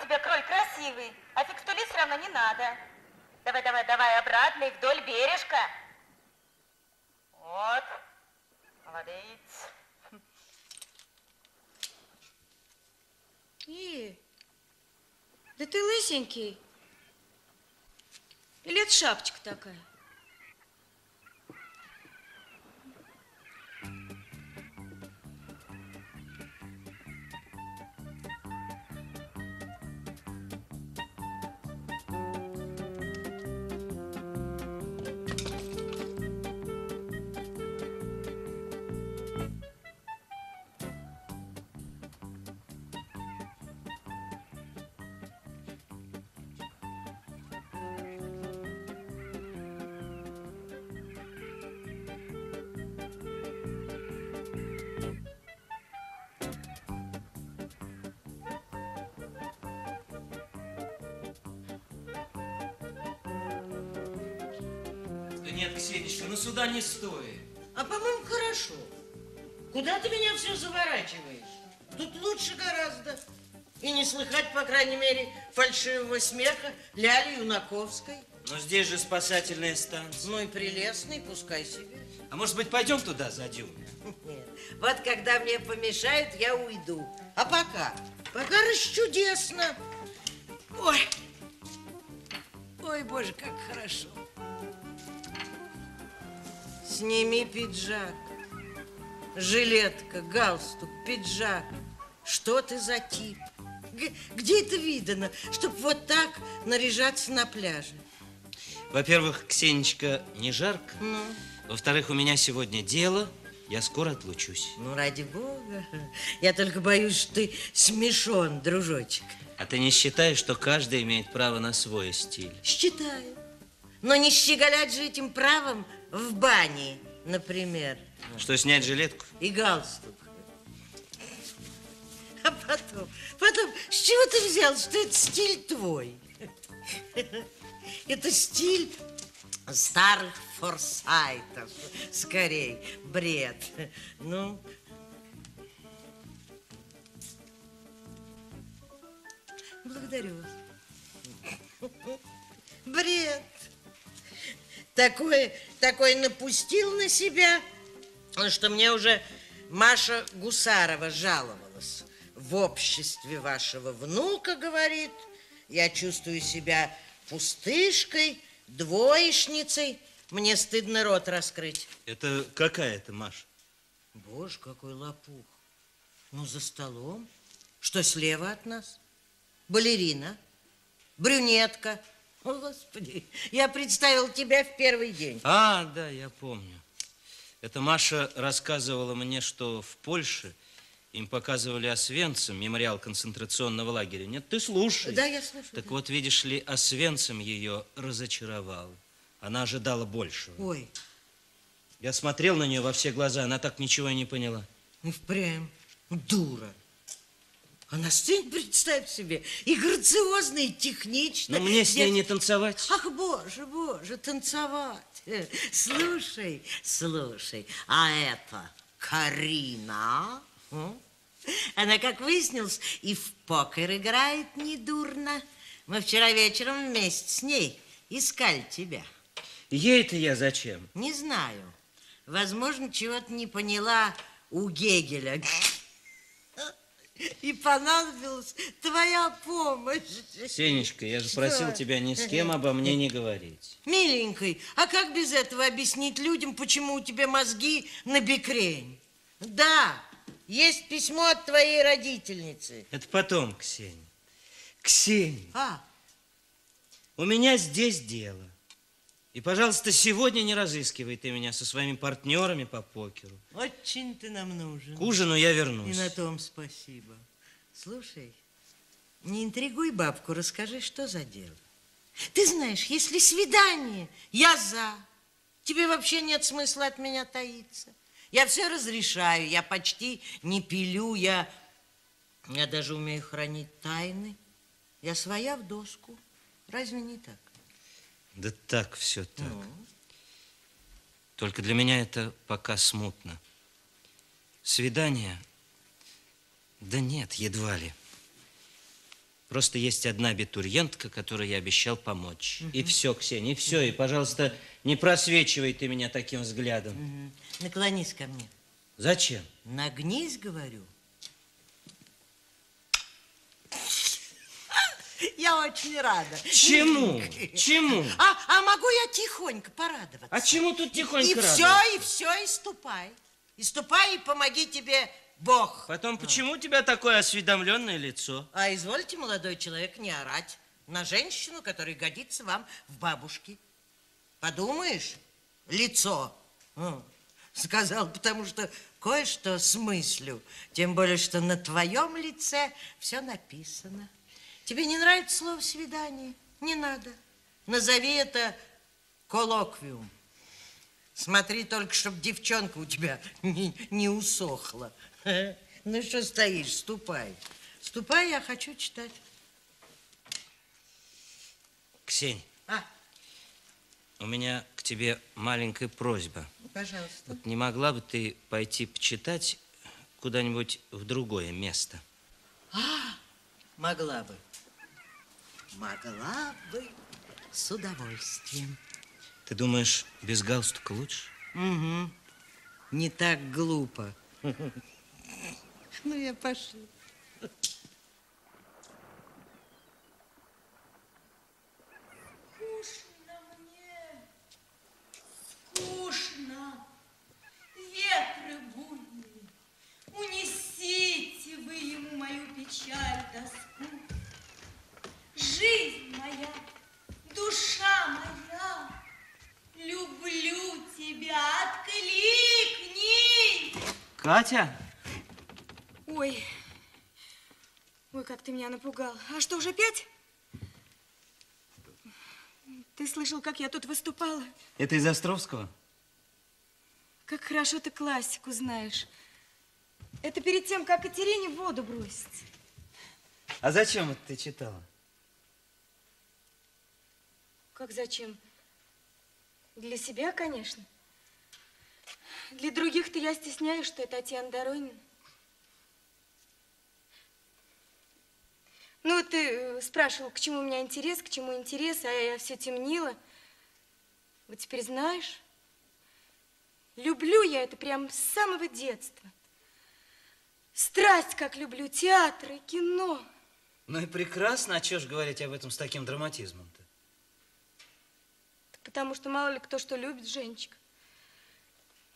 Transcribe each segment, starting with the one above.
у тебя кроль красивый, а фикстули все равно не надо. Давай, давай, давай, обратно и вдоль бережка. Вот. Молодец. Да ты лысенький. Или это шапочка такая? Нет, Ксенечка, ну сюда не стоит. А по-моему, хорошо. Куда ты меня все заворачиваешь? Тут лучше гораздо. И не слыхать, по крайней мере, фальшивого смеха Ляли Юнаковской. Но здесь же спасательная станция. Ну и прелестный, пускай себе. А может быть, пойдем туда за дюны? Нет, вот когда мне помешают, я уйду. А пока расчудесно. Ой, ой, боже, как хорошо. Сними пиджак, жилетка, галстук, пиджак. Что ты за тип? Где это видано, чтобы вот так наряжаться на пляже? Во-первых, Ксенечка, не жарко. Ну? Во-вторых, у меня сегодня дело, я скоро отлучусь. Ну, ради бога. Я только боюсь, что ты смешон, дружочек. А ты не считаешь, что каждый имеет право на свой стиль? Считаю. Но не щеголять же этим правом в бане, например. Что, снять жилетку? И галстук. А потом, с чего ты взял, что это стиль твой? Это стиль старых форсайтов. Скорей, бред. Ну... Благодарю вас. Бред. Такой напустил на себя, что мне уже Маша Гусарова жаловалась. В обществе вашего внука, говорит, я чувствую себя пустышкой, двоечницей. Мне стыдно рот раскрыть. Это какая это, Маша? Боже, какой лопух. Ну, за столом. Что слева от нас? Балерина, брюнетка. О, Господи, я представил тебя в первый день. А, да, я помню. Это Маша рассказывала мне, что в Польше им показывали Освенцим, мемориал концентрационного лагеря. Нет, ты слушай. Да, я слушаю. Так да. Вот, видишь ли, Освенцим ее разочаровал. Она ожидала большего. Ой. Я смотрел на нее во все глаза, она так ничего и не поняла. Ну, впрямь, дура. А на сцене, представь себе, и грациозно, и технично. Но мне с ней не танцевать. Ах, боже, боже, танцевать. Слушай, слушай, а это Карина, она, как выяснилось, и в покер играет недурно. Мы вчера вечером вместе с ней искали тебя. Ей-то я зачем? Не знаю. Возможно, чего-то не поняла у Гегеля. И понадобилась твоя помощь. Сенечка, я же просил тебя ни с кем обо мне не говорить. Миленький, а как без этого объяснить людям, почему у тебя мозги на бекрень? Да, есть письмо от твоей родительницы. Это потом, Ксения. Ксения, у меня здесь дело. И, пожалуйста, сегодня не разыскивай ты меня со своими партнерами по покеру. Очень ты нам нужен. К ужину я вернусь. И на том спасибо. Слушай, не интригуй бабку, расскажи, что за дело. Ты знаешь, если свидание, я за. Тебе вообще нет смысла от меня таиться. Я все разрешаю, я почти не пилю, я даже умею хранить тайны. Я своя в доску. Разве не так? Да так, все так. Ну? Только для меня это пока смутно. Свидание? Да нет, едва ли. Просто есть одна абитуриентка, которой я обещал помочь. И все, Ксения, и все. И, пожалуйста, не просвечивай ты меня таким взглядом. Наклонись ко мне. Зачем? Нагнись, говорю. Я очень рада. Чему? Чему? А могу я тихонько порадоваться? А чему тут тихонько радоваться? И ступай. И ступай, и помоги тебе Бог. Потом, почему у тебя такое осведомленное лицо? А извольте, молодой человек, не орать на женщину, которая годится вам в бабушке. Подумаешь, лицо. Сказал, потому что кое-что смыслю. Тем более, что на твоем лице все написано. Тебе не нравится слово «свидание»? Не надо. Назови это коллоквиум. Смотри только, чтобы девчонка у тебя не усохла. Ну, что стоишь? Ступай. Ступай, я хочу читать. Ксень, у меня к тебе маленькая просьба. Пожалуйста. Вот не могла бы ты пойти почитать куда-нибудь в другое место? Могла бы. Могла бы с удовольствием. Ты думаешь, без галстука лучше? Угу. Не так глупо. Ну, я пошла. Скучно мне, скучно. Ветры буйные, унесите вы ему мою печаль, тоску. Жизнь моя, душа моя, люблю тебя, откликнись! Катя! Ой, ой, как ты меня напугал. А что, уже 5? Ты слышал, как я тут выступала? Это из Островского? Как хорошо ты классику знаешь. Это перед тем, как Катерине в воду бросить. А зачем это ты читала? Как зачем? Для себя, конечно. Для других-то я стесняюсь, что это Татьяна Доронина. Ну, ты спрашивал, к чему у меня интерес, а я все темнила. Вот теперь знаешь, люблю я это прям с самого детства. Страсть, как люблю театр и кино. Ну и прекрасно, а чего ж говорить об этом с таким драматизмом-то? Потому что мало ли кто что любит, Женечка.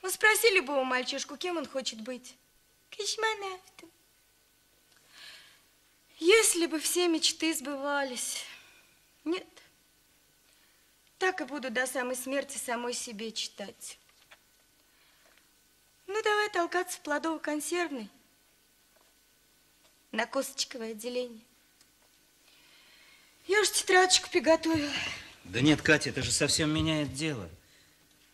Ну, спроси любого мальчишку, кем он хочет быть. Космонавтом. Если бы все мечты сбывались. Нет. Так и буду до самой смерти самой себе читать. Ну, давай толкаться в плодово-консервной. На косточковое отделение. Я уж тетрадочку приготовила. Да нет, Катя, это же совсем меняет дело.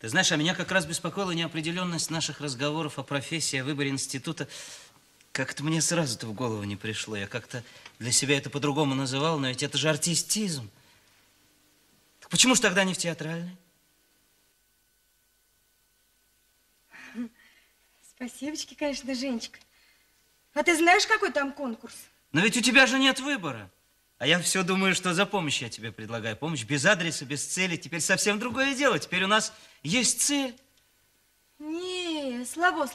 Ты знаешь, а меня как раз беспокоила неопределенность наших разговоров о профессии, о выборе института. Как-то мне сразу-то в голову не пришло. Я как-то для себя это по-другому называл, но ведь это же артистизм. Так почему же тогда не в театральной? Спасибочки, конечно, Женечка. А ты знаешь, какой там конкурс? Но ведь у тебя же нет выбора. А я все думаю, что за помощь я тебе предлагаю. Помощь без адреса, без цели. Теперь совсем другое дело. Теперь у нас есть цель. Не, слабо.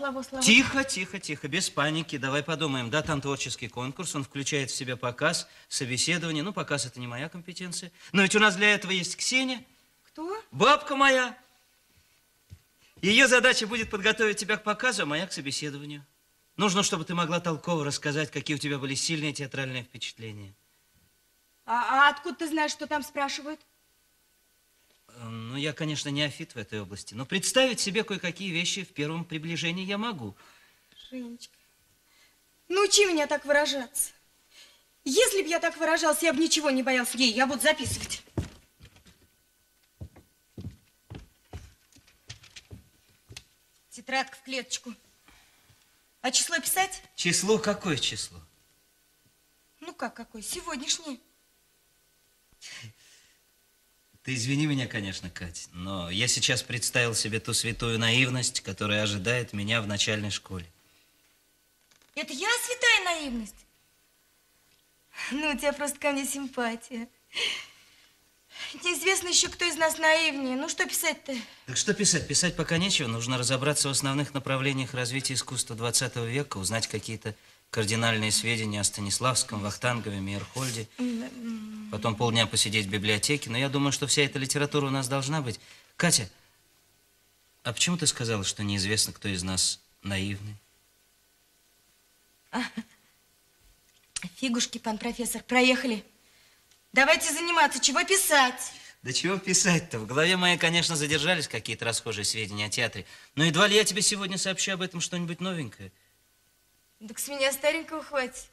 Тихо. Без паники. Давай подумаем. Да, там творческий конкурс. Он включает в себя показ, собеседование. Ну, показ – это не моя компетенция. Но ведь у нас для этого есть Ксения. Кто? Бабка моя. Ее задача будет подготовить тебя к показу, а моя – к собеседованию. Нужно, чтобы ты могла толково рассказать, какие у тебя были сильные театральные впечатления. А откуда ты знаешь, что там спрашивают? Ну, я, конечно, неофит в этой области, но представить себе кое-какие вещи в первом приближении я могу. Женечка, научи меня так выражаться. Если бы я так выражался, я бы ничего не боялся. Ей, я буду записывать. Тетрадка в клеточку. А число писать? Число? Какое число? Ну, как какое? Сегодняшнее. Ты извини меня, конечно, Кать, но я сейчас представил себе ту святую наивность, которая ожидает меня в начальной школе. Это я святая наивность? Ну, у тебя просто ко мне симпатия. Неизвестно еще, кто из нас наивнее. Ну, что писать-то? Так что писать? Писать пока нечего. Нужно разобраться в основных направлениях развития искусства 20 века, узнать какие-то кардинальные сведения о Станиславском, Вахтангове, Мейерхольде. Потом полдня посидеть в библиотеке. Но я думаю, что вся эта литература у нас должна быть. Катя, а почему ты сказала, что неизвестно, кто из нас наивный? Фигушки, пан профессор, проехали. Давайте заниматься. Чего писать? Да чего писать-то? В голове моей, конечно, задержались какие-то расхожие сведения о театре. Но едва ли я тебе сегодня сообщу об этом что-нибудь новенькое. Так с меня старенького хватит.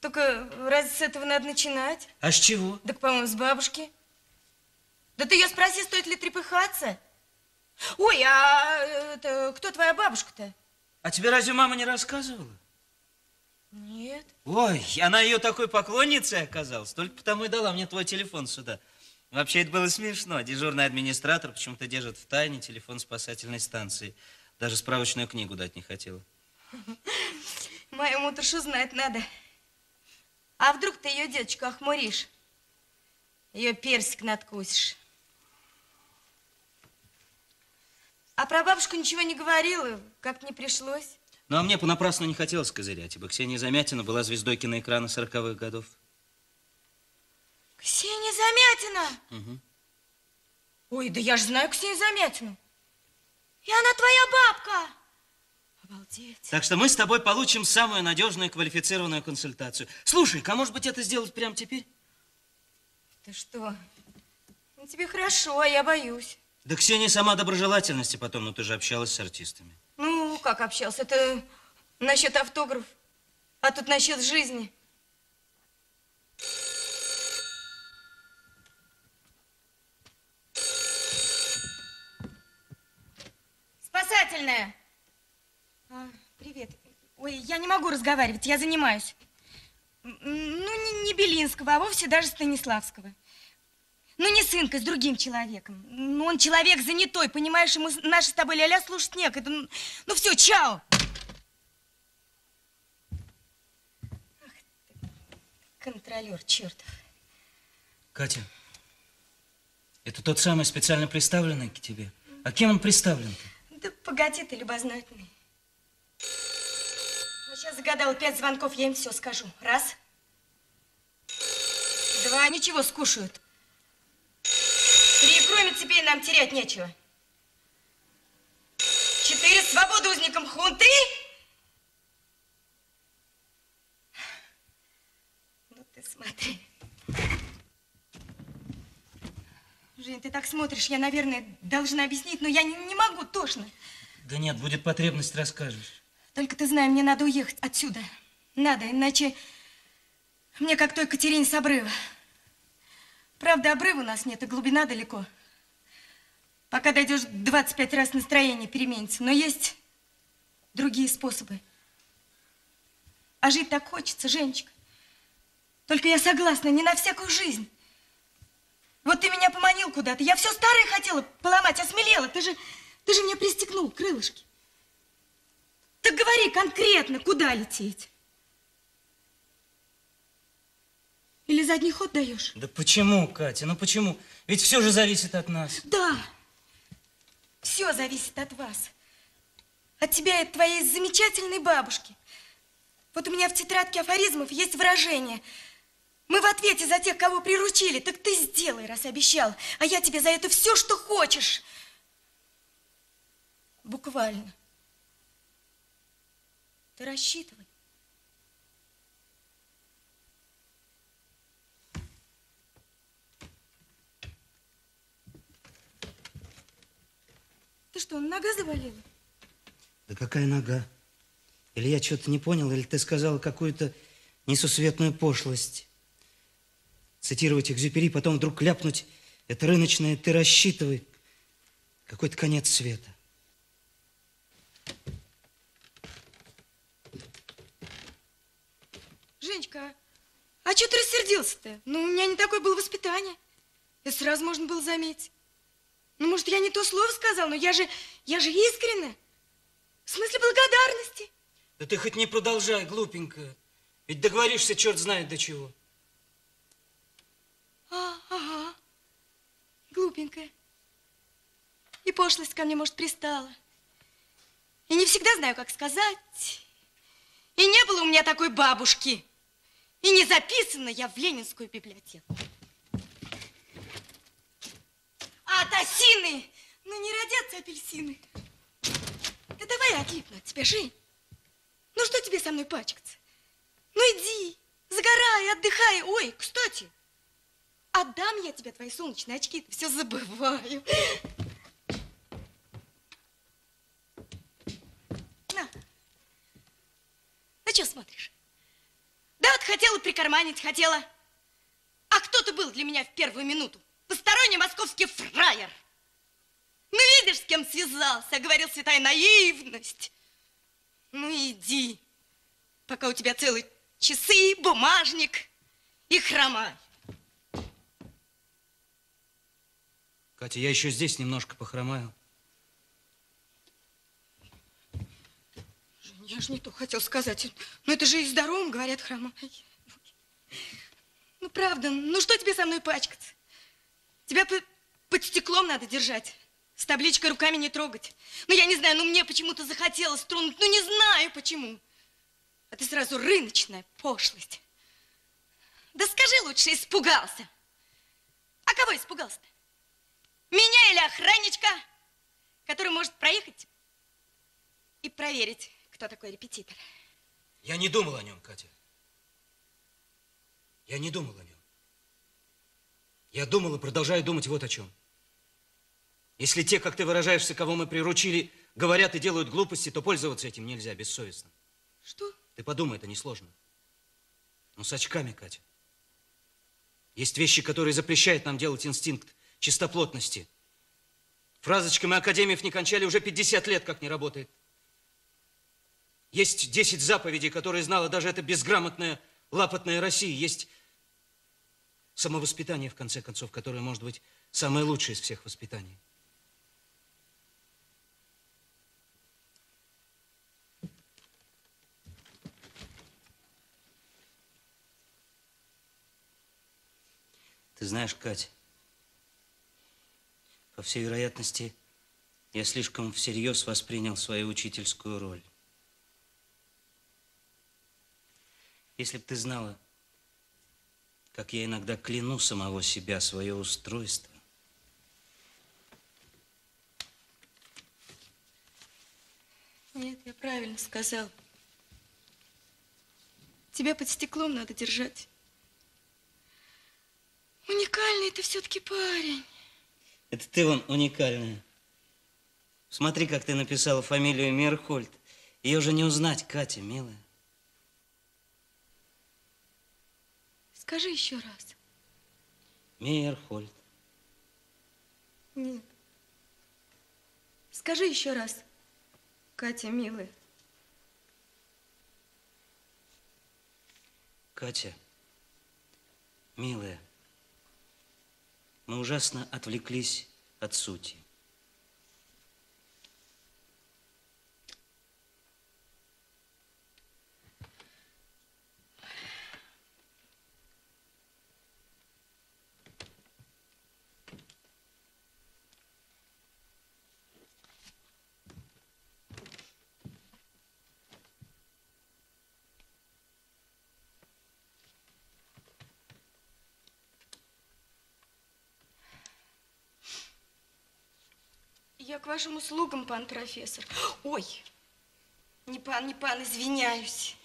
Только разве с этого надо начинать? А с чего? Так, по-моему, с бабушки. Да ты ее спроси, стоит ли трепыхаться. Ой, а это, кто твоя бабушка-то? А тебе разве мама не рассказывала? Нет. Ой, она ее такой поклонницей оказалась. Только потому и дала мне твой телефон сюда. Вообще, это было смешно. Дежурный администратор почему-то держит в тайне телефон спасательной станции. Даже справочную книгу дать не хотела. Мою мутершу знать надо. А вдруг ты ее, деточку, охмуришь? Ее персик надкусишь. А про бабушку ничего не говорила, как не пришлось. Ну, а мне понапрасну не хотелось козырять, ибо Ксения Замятина была звездой киноэкрана 40-х годов. Ксения Замятина? Угу. Ой, да я же знаю Ксению Замятину. И она твоя бабка. Обалдеть. Так что мы с тобой получим самую надежную квалифицированную консультацию. Слушай, а может быть, это сделать прямо теперь? Ты что? Ну, тебе хорошо, а я боюсь. Да Ксения сама доброжелательности потом, но ты же общалась с артистами. Ну, как общался? Это насчет автограф, а тут насчет жизни. Спасательная! Привет. Ой, я не могу разговаривать, я занимаюсь. Ну, не Белинского, а вовсе даже Станиславского. Ну, не с Инкой, с другим человеком. Ну, он человек занятой, понимаешь, ему наши с тобой ля-ля слушать некогда. Ну, все, чао! Ах ты, контролер чертов. Катя, это тот самый специально приставленный к тебе? А кем он приставлен-то? Да погоди ты, любознательный. Ну, сейчас загадала 5 звонков, я им все скажу. 1, 2, ничего, скушают. 3, кроме цепей нам терять нечего. 4, свобода узникам хунты. Ну ты смотри. Жень, ты так смотришь, я, наверное, должна объяснить, но я не могу, тошно. Да нет, будет потребность, расскажешь. Только ты знай, мне надо уехать отсюда. Надо, иначе мне как той Катерине с обрыва. Правда, обрыва у нас нет, и глубина далеко. Пока дойдешь 25 раз, настроение переменится. Но есть другие способы. А жить так хочется, Женечка. Только я согласна, не на всякую жизнь. Вот ты меня поманил куда-то. Я все старое хотела поломать, осмелела. Ты же мне пристегнул крылышки. Так говори конкретно, куда лететь? Или задний ход даешь? Да почему, Катя? Ну почему? Ведь все же зависит от нас. Да. Все зависит от вас. От тебя и от твоей замечательной бабушки. Вот у меня в тетрадке афоризмов есть выражение. Мы в ответе за тех, кого приручили. Так ты сделай, раз обещал. А я тебе за это все, что хочешь. Буквально. Ты рассчитывай. Ты что, нога завалила? Да какая нога? Или я что-то не понял, или ты сказала какую-то несусветную пошлость. Цитировать Экзюпери, потом вдруг кляпнуть. Это рыночное, ты рассчитывай. Какой-то конец света. Женечка, а что ты рассердился-то? Ну, у меня не такое было воспитание. Это сразу можно было заметить. Ну, может, я не то слово сказал, но я же искренне. В смысле благодарности. Да ты хоть не продолжай, глупенькая. Ведь договоришься, черт знает до чего. глупенькая. И пошлость ко мне, может, пристала. И не всегда знаю, как сказать. И не было у меня такой бабушки. И не записана я в Ленинскую библиотеку. А от осины, ну не родятся апельсины. Да давай я отлипну от тебя, Жень. Ну что тебе со мной пачкаться? Ну иди, загорай, отдыхай. Ой, кстати, отдам я тебе твои солнечные очки, ты все забываю. На. На что смотришь? Да вот хотела прикарманить, хотела. А кто ты был для меня в первую минуту? Посторонний московский фраер. Ну видишь, с кем связался, говорил, святая наивность. Ну иди, пока у тебя целые часы, бумажник и хромай. Катя, я еще здесь немножко похромаю. Жень, я же не то хотел сказать. Ну это же и здоровым говорят, хромай. Ну правда, ну что тебе со мной пачкаться? Тебя под стеклом надо держать. С табличкой руками не трогать. Ну, я не знаю, ну, мне почему-то захотелось тронуть. Ну, не знаю, почему. А ты сразу рыночная пошлость. Да скажи лучше, испугался. А кого испугался-то? Меня или охранничка, который может проехать и проверить, кто такой репетитор? Я не думал о нем, Катя. Я не думал о нем. Я думал и продолжаю думать вот о чем. Если те, как ты выражаешься, кого мы приручили, говорят и делают глупости, то пользоваться этим нельзя, бессовестно. Что? Ты подумай, это несложно. Ну, с очками, Катя. Есть вещи, которые запрещают нам делать инстинкт чистоплотности. Фразочка «Мы академиев не кончали» уже 50 лет как не работает. Есть 10 заповедей, которые знала даже эта безграмотная, лапотная Россия. Есть самовоспитание, в конце концов, которое, может быть, самое лучшее из всех воспитаний. Ты знаешь, Кать, по всей вероятности, я слишком всерьез воспринял свою учительскую роль. Если бы ты знала, как я иногда кляну самого себя, свое устройство. Нет, я правильно сказал. Тебя под стеклом надо держать. Уникальный ты все-таки парень. Это ты вон уникальная. Смотри, как ты написала фамилию Мейерхольд. Ее же не узнать, Катя, милая. Скажи еще раз. Мейерхольд. Нет. Скажи еще раз, Катя, милая. Катя, милая. Мы ужасно отвлеклись от сути. Я к вашим услугам, пан профессор. Ой, не пан, извиняюсь.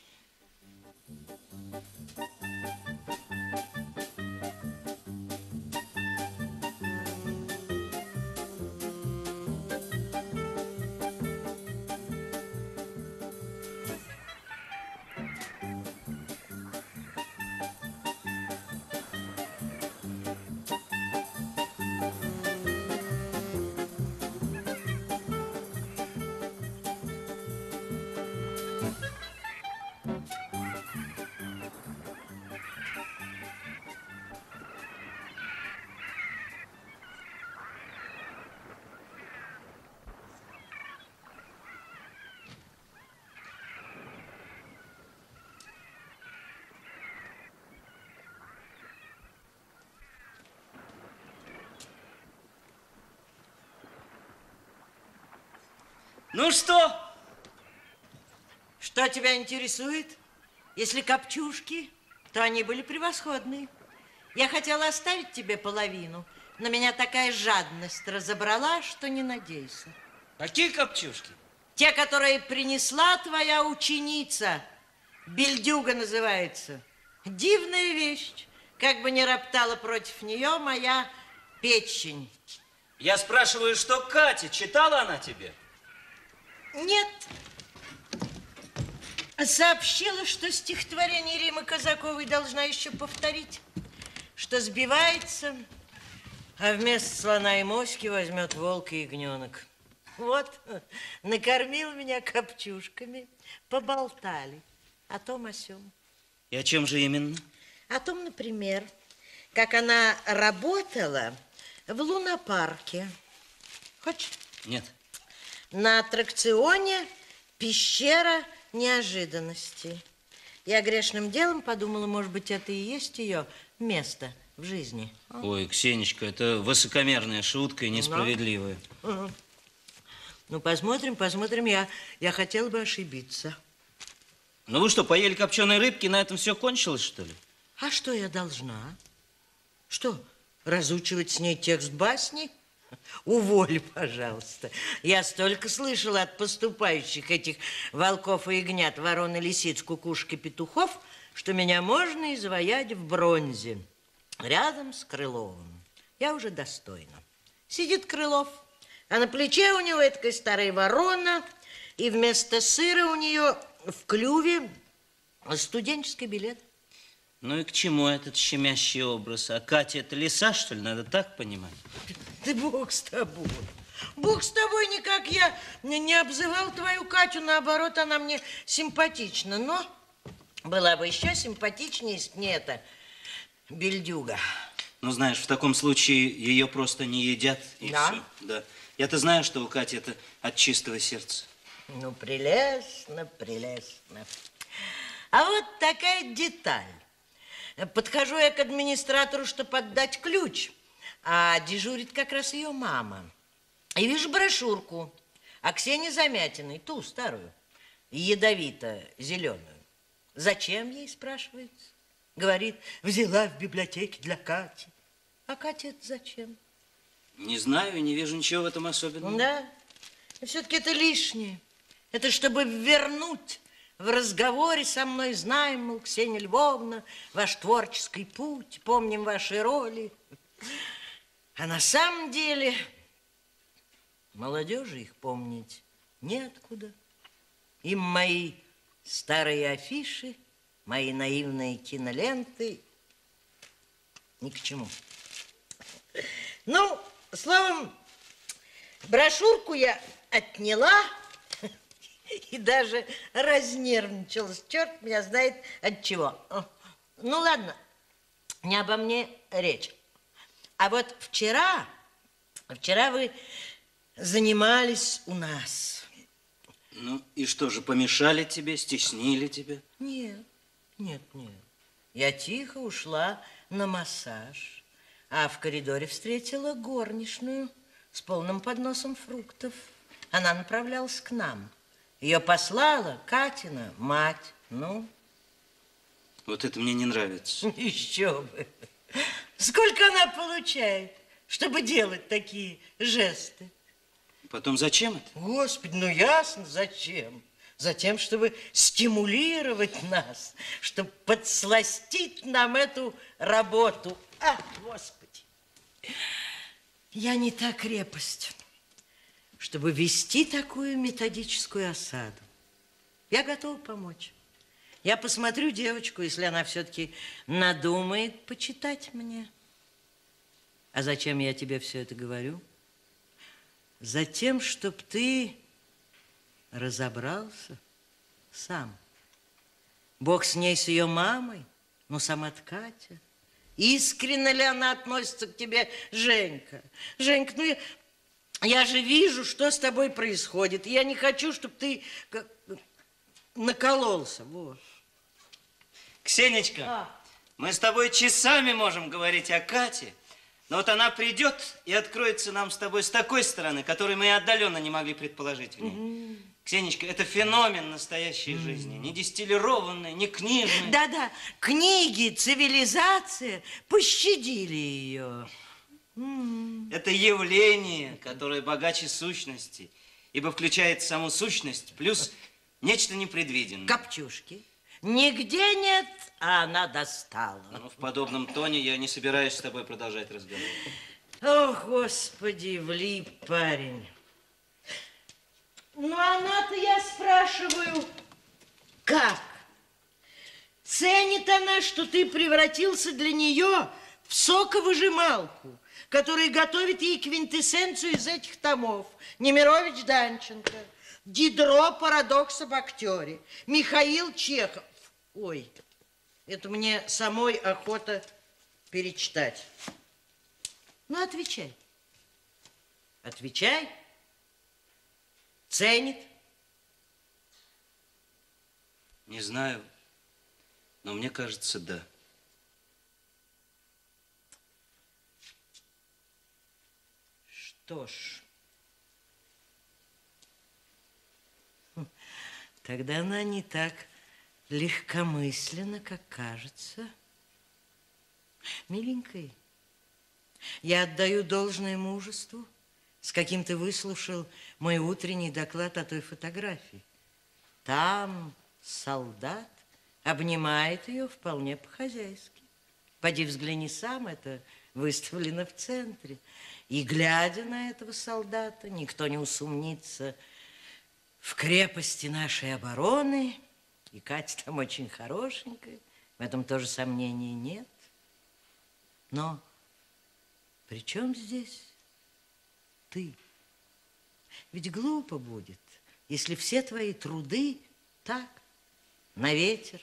Ну что? Что тебя интересует? Если копчушки, то они были превосходные. Я хотела оставить тебе половину, но меня такая жадность разобрала, что не надейся. Какие копчушки? Те, которые принесла твоя ученица. Бельдюга называется. Дивная вещь. Как бы ни роптала против нее моя печень. Я спрашиваю, что Катя, читала она тебе? Нет. Сообщила, что стихотворение Риммы Казаковой должна еще повторить. Что сбивается, а вместо слона и моськи возьмет волк и ягненок. Вот, накормил меня копчушками, поболтали о том, о сём. И о чем же именно? О том, например, как она работала в лунопарке. Хочешь? Нет. На аттракционе «Пещера неожиданностей». Я грешным делом подумала, может быть, это и есть ее место в жизни. Ой, Ксенечка, это высокомерная шутка и несправедливая. Но... Ну, посмотрим, я хотела бы ошибиться. Ну, вы что, поели копченые рыбки, на этом все кончилось, что ли? А что я должна? Что, разучивать с ней текст басни? Уволь, пожалуйста. Я столько слышала от поступающих этих волков и ягнят, ворон и лисиц, кукушек и петухов, что меня можно изваять в бронзе рядом с Крыловым. Я уже достойна. Сидит Крылов. А на плече у него эта старая ворона, и вместо сыра у нее в клюве студенческий билет. Ну и к чему этот щемящий образ? А Катя это лиса, что ли? Надо так понимать. Да бог с тобой. Бог с тобой, никак я не обзывал твою Катю. Наоборот, она мне симпатична. Но была бы еще симпатичнее, если не эта бельдюга. Ну, знаешь, в таком случае ее просто не едят. И да? Все. Да. Я-то знаю, что у Кати это от чистого сердца. Ну, прелестно, прелестно. А вот такая деталь. Подхожу я к администратору, чтобы отдать ключ, а дежурит как раз ее мама. И вижу брошюрку о Ксении Замятиной, ту старую, ядовито-зеленую. Зачем ей, спрашивается? Говорит, взяла в библиотеке для Кати. А Катя это зачем? Не знаю, не вижу ничего в этом особенного. Да, все-таки это лишнее. Это чтобы вернуть в разговоре со мной, знаем, мол, Ксения Львовна, ваш творческий путь, помним ваши роли. А на самом деле молодежи их помнить неоткуда. Им мои старые афиши, мои наивные киноленты ни к чему. Ну, словом, брошюрку я отняла и даже разнервничалась. Черт меня знает от чего. Ну, ладно, не обо мне речь. А вот вчера вы занимались у нас. Ну, и что же, помешали тебе, стеснили тебя? Нет. Я тихо ушла на массаж. А в коридоре встретила горничную с полным подносом фруктов. Она направлялась к нам. Ее послала Катина мать. Ну? Вот это мне не нравится. Еще бы. Сколько она получает, чтобы делать такие жесты? Потом зачем это? Господи, ну ясно, зачем. Затем, чтобы стимулировать нас, чтобы подсластить нам эту работу. Ах, Господи! Я не та крепость, чтобы вести такую методическую осаду. Я готова помочь. Я посмотрю девочку, если она все-таки надумает почитать мне. А зачем я тебе все это говорю? Затем, чтобы ты разобрался сам. Бог с ней, с ее мамой, но сама-то Катя. Искренне ли она относится к тебе, Женька? Женька, ну я же вижу, что с тобой происходит. Я не хочу, чтобы ты накололся. Вот. Ксенечка, мы с тобой часами можем говорить о Кате, Но вот она придет и откроется нам с тобой с такой стороны, которую мы и отдаленно не могли предположить в ней. Угу. Ксенечка, это феномен настоящей жизни. Не дистиллированный, не книжный. Да-да, книги, цивилизация пощадили ее. Это явление, которое богаче сущности, ибо включает саму сущность плюс нечто непредвиденное. Копчушки. Нигде нет, а она достала. Ну, в подобном тоне я не собираюсь с тобой продолжать разговор. О, Господи, влип парень. Ну, она-то, я спрашиваю, как? Ценит она, что ты превратился для нее в соковыжималку, который готовит ей квинтэссенцию из этих томов. Немирович Данченко. Дидро «Парадокс об актере», Михаил Чехов. Ой, это мне самой охота перечитать. Ну, отвечай. Отвечай. Ценит? Не знаю, но мне кажется, да. Что ж... Тогда она не так легкомысленна, как кажется. Миленькой, я отдаю должное мужеству, с каким ты выслушал мой утренний доклад о той фотографии. Там солдат обнимает ее вполне по-хозяйски. Поди взгляни сам, это выставлено в центре. И глядя на этого солдата, никто не усомнится, в крепости нашей обороны, и Катя там очень хорошенькая, в этом тоже сомнений нет. Но при чем здесь ты? Ведь глупо будет, если все твои труды так, на ветер,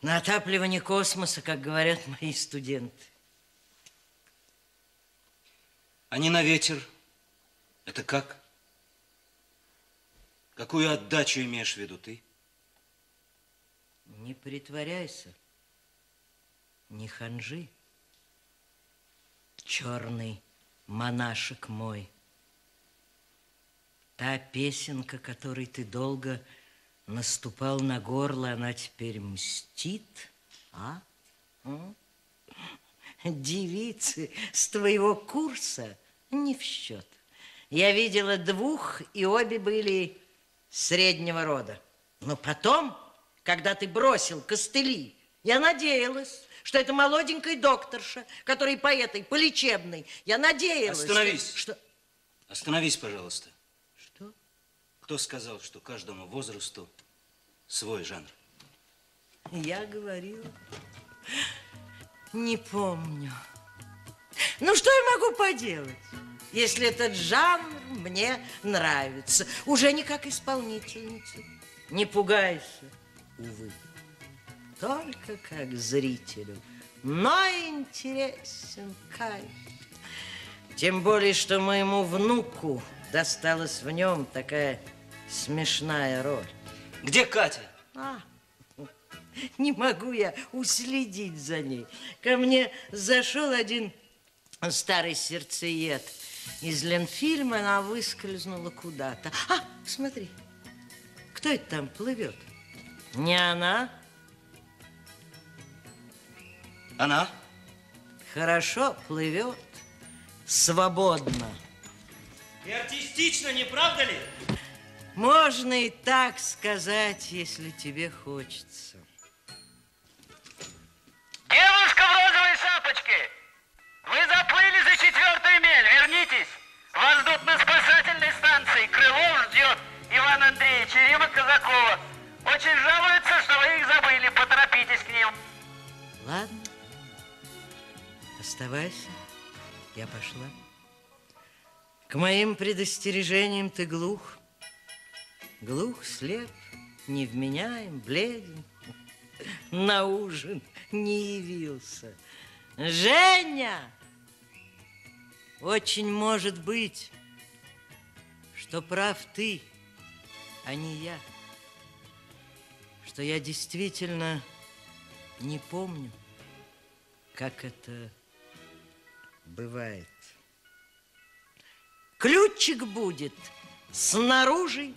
на отапливание космоса, как говорят мои студенты. А не на ветер, это как? Какую отдачу имеешь в виду ты? Не притворяйся, не ханжи, черный монашек мой. Та песенка, которой ты долго наступал на горло, она теперь мстит, а? Девицы с твоего курса не в счет. Я видела двух, и обе были... среднего рода. Но потом, когда ты бросил костыли, я надеялась, что это молоденькая докторша, которая по этой, по лечебной. Я надеялась... Остановись. Что... Остановись, пожалуйста. Что? Кто сказал, что каждому возрасту свой жанр? Я говорила. Не помню. Ну, что я могу поделать? Если этот жанр мне нравится. Уже не как исполнительница. Не пугайся, увы. Только как зрителю. Но интересен кайф. Тем более, что моему внуку досталась в нем такая смешная роль. Где Катя? А, не могу я уследить за ней. Ко мне зашел один старый сердцеед. Из Ленфильма она выскользнула куда-то. А, смотри, кто это там плывет? Не она? Она? Хорошо плывет, свободно. И артистично, не правда ли? Можно и так сказать, если тебе хочется. Девушка в розовой шапочке! Вы заплыли за 4-ю мель, вернитесь. Вас ждут на спасательной станции. Крылов ждет Иван Андреевич и Римма Казакова. Очень жалуются, что вы их забыли. Поторопитесь к ним. Ладно. Оставайся. Я пошла. К моим предостережениям ты глух. Глух, слеп, невменяем, бледен. На ужин не явился. Женя! Очень может быть, что прав ты, а не я. Что я действительно не помню, как это бывает. Ключик будет снаружи.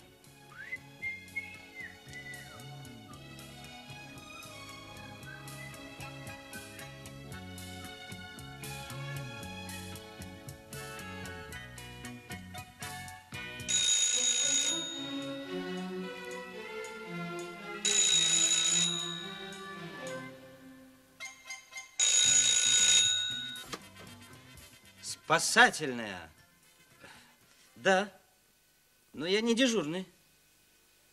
Спасательная. Да, но я не дежурный.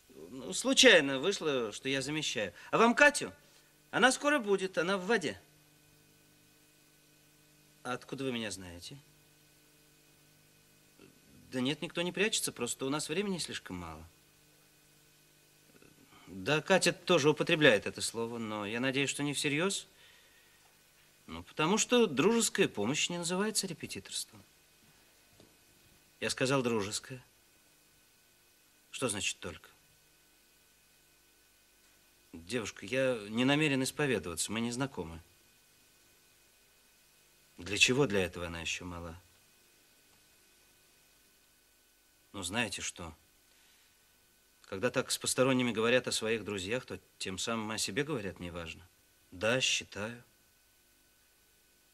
Ну, случайно вышло, что я замещаю. А вам Катю? Она скоро будет, она в воде. А откуда вы меня знаете? Да нет, никто не прячется, просто у нас времени слишком мало. Да, Катя тоже употребляет это слово, но я надеюсь, что не всерьез. Ну, потому что дружеская помощь не называется репетиторством. Я сказал дружеская. Что значит только? Девушка, я не намерен исповедоваться, мы не знакомы. Для чего для этого она еще мала? Ну, знаете что? Когда так с посторонними говорят о своих друзьях, то тем самым о себе говорят неважно. Да, считаю.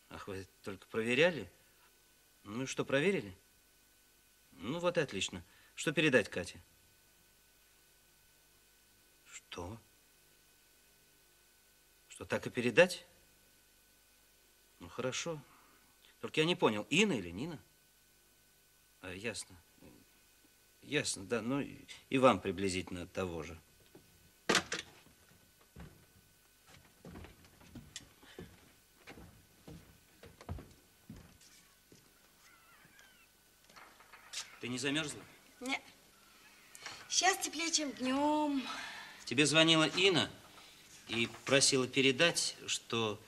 Ах, вы только проверяли? Ну и что, проверили? Ну вот и отлично. Что передать Кате? Что? Что, так и передать? Ну хорошо. Только я не понял, Инна или Нина? А, ясно. Ясно, да. Ну и вам приблизительно того же. Ты не замерзла? Нет. Сейчас теплее, чем днем. Тебе звонила Инна и просила передать, что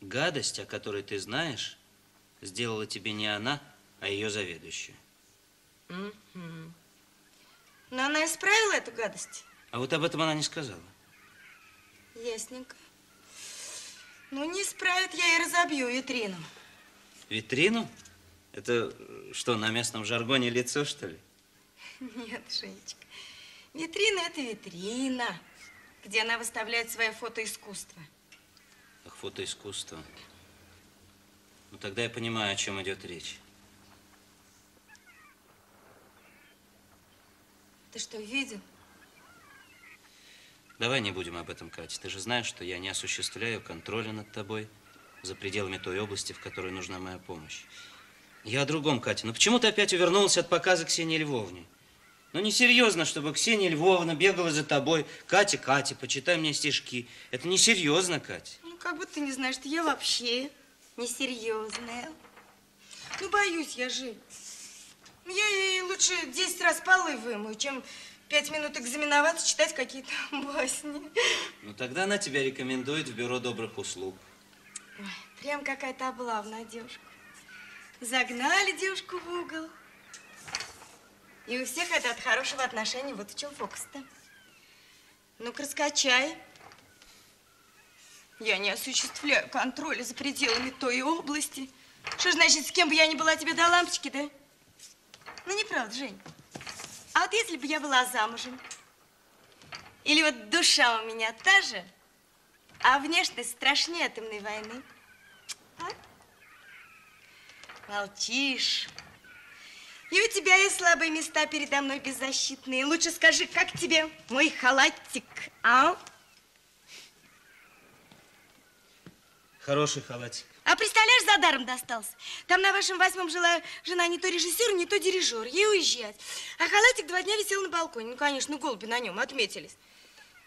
гадость, о которой ты знаешь, сделала тебе не она, а ее заведующая. Mm-hmm. Но она исправила эту гадость? А вот об этом она не сказала. Ясненько. Ну, не исправит, я и разобью витрину. Витрину? Это что, на местном жаргоне лицо, что ли? Нет, Женечка. Витрина – это витрина, где она выставляет свое фотоискусство. Ах, фотоискусство. Ну, тогда я понимаю, о чем идет речь. Ты что, видел? Давай не будем об этом, Катя. Ты же знаешь, что я не осуществляю контроля над тобой за пределами той области, в которой нужна моя помощь. Я о другом, Катя. Ну почему ты опять увернулась от показа Ксении Львовне? Ну несерьезно, чтобы Ксения Львовна бегала за тобой. Катя, Катя, почитай мне стишки. Это несерьезно, Катя. Ну как будто ты не знаешь, что я вообще несерьезная. Ну боюсь я жить. Я ей лучше 10 раз полы вымою, чем 5 минут экзаменоваться, читать какие-то басни. Ну тогда она тебя рекомендует в бюро добрых услуг. Ой, прям какая-то облавная девушка. Загнали девушку в угол. И у всех это от хорошего отношения. Вот в чем фокус-то. Ну-ка, раскачай. Я не осуществляю контроля за пределами той области. Что ж значит, с кем бы я ни была, тебе до лампочки, да? Ну, неправда, Жень. А вот если бы я была замужем, или вот душа у меня та же, а внешность страшнее атомной войны, а? Молчишь. И у тебя есть слабые места передо мной беззащитные. Лучше скажи, как тебе мой халатик, а? Хороший халатик. А представляешь, за даром достался. Там на вашем 8-м жила жена не то режиссер, не то дирижер. Ей уезжать. А халатик 2 дня висел на балконе. Ну, конечно, голуби на нем отметились.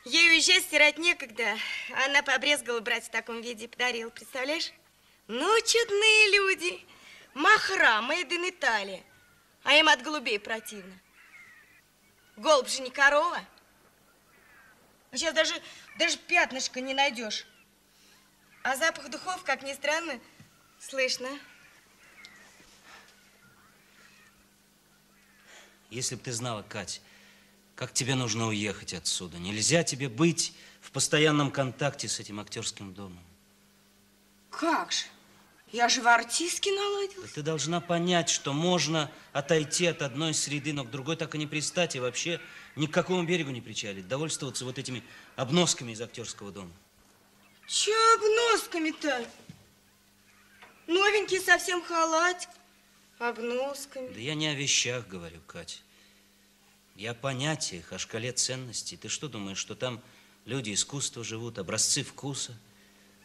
Ей уезжать, стирать некогда. Она побрезгала брать в таком виде и подарила. Представляешь? Ну, чудные люди. Махра, made in Italy. А им от голубей противно. Голубь же не корова. А сейчас даже пятнышко не найдешь. А запах духов, как ни странно, слышно. Если бы ты знала, Кать, как тебе нужно уехать отсюда. Нельзя тебе быть в постоянном контакте с этим актерским домом. Как же? Я же в артистке наладилась. Ты должна понять, что можно отойти от одной среды, но к другой так и не пристать, и вообще ни к какому берегу не причалить. Довольствоваться вот этими обносками из актерского дома. Че обносками-то? Новенький совсем халатик. Обносками. Да я не о вещах говорю, Катя. Я о понятиях, о шкале ценностей. Ты что думаешь, что там люди искусства живут, образцы вкуса,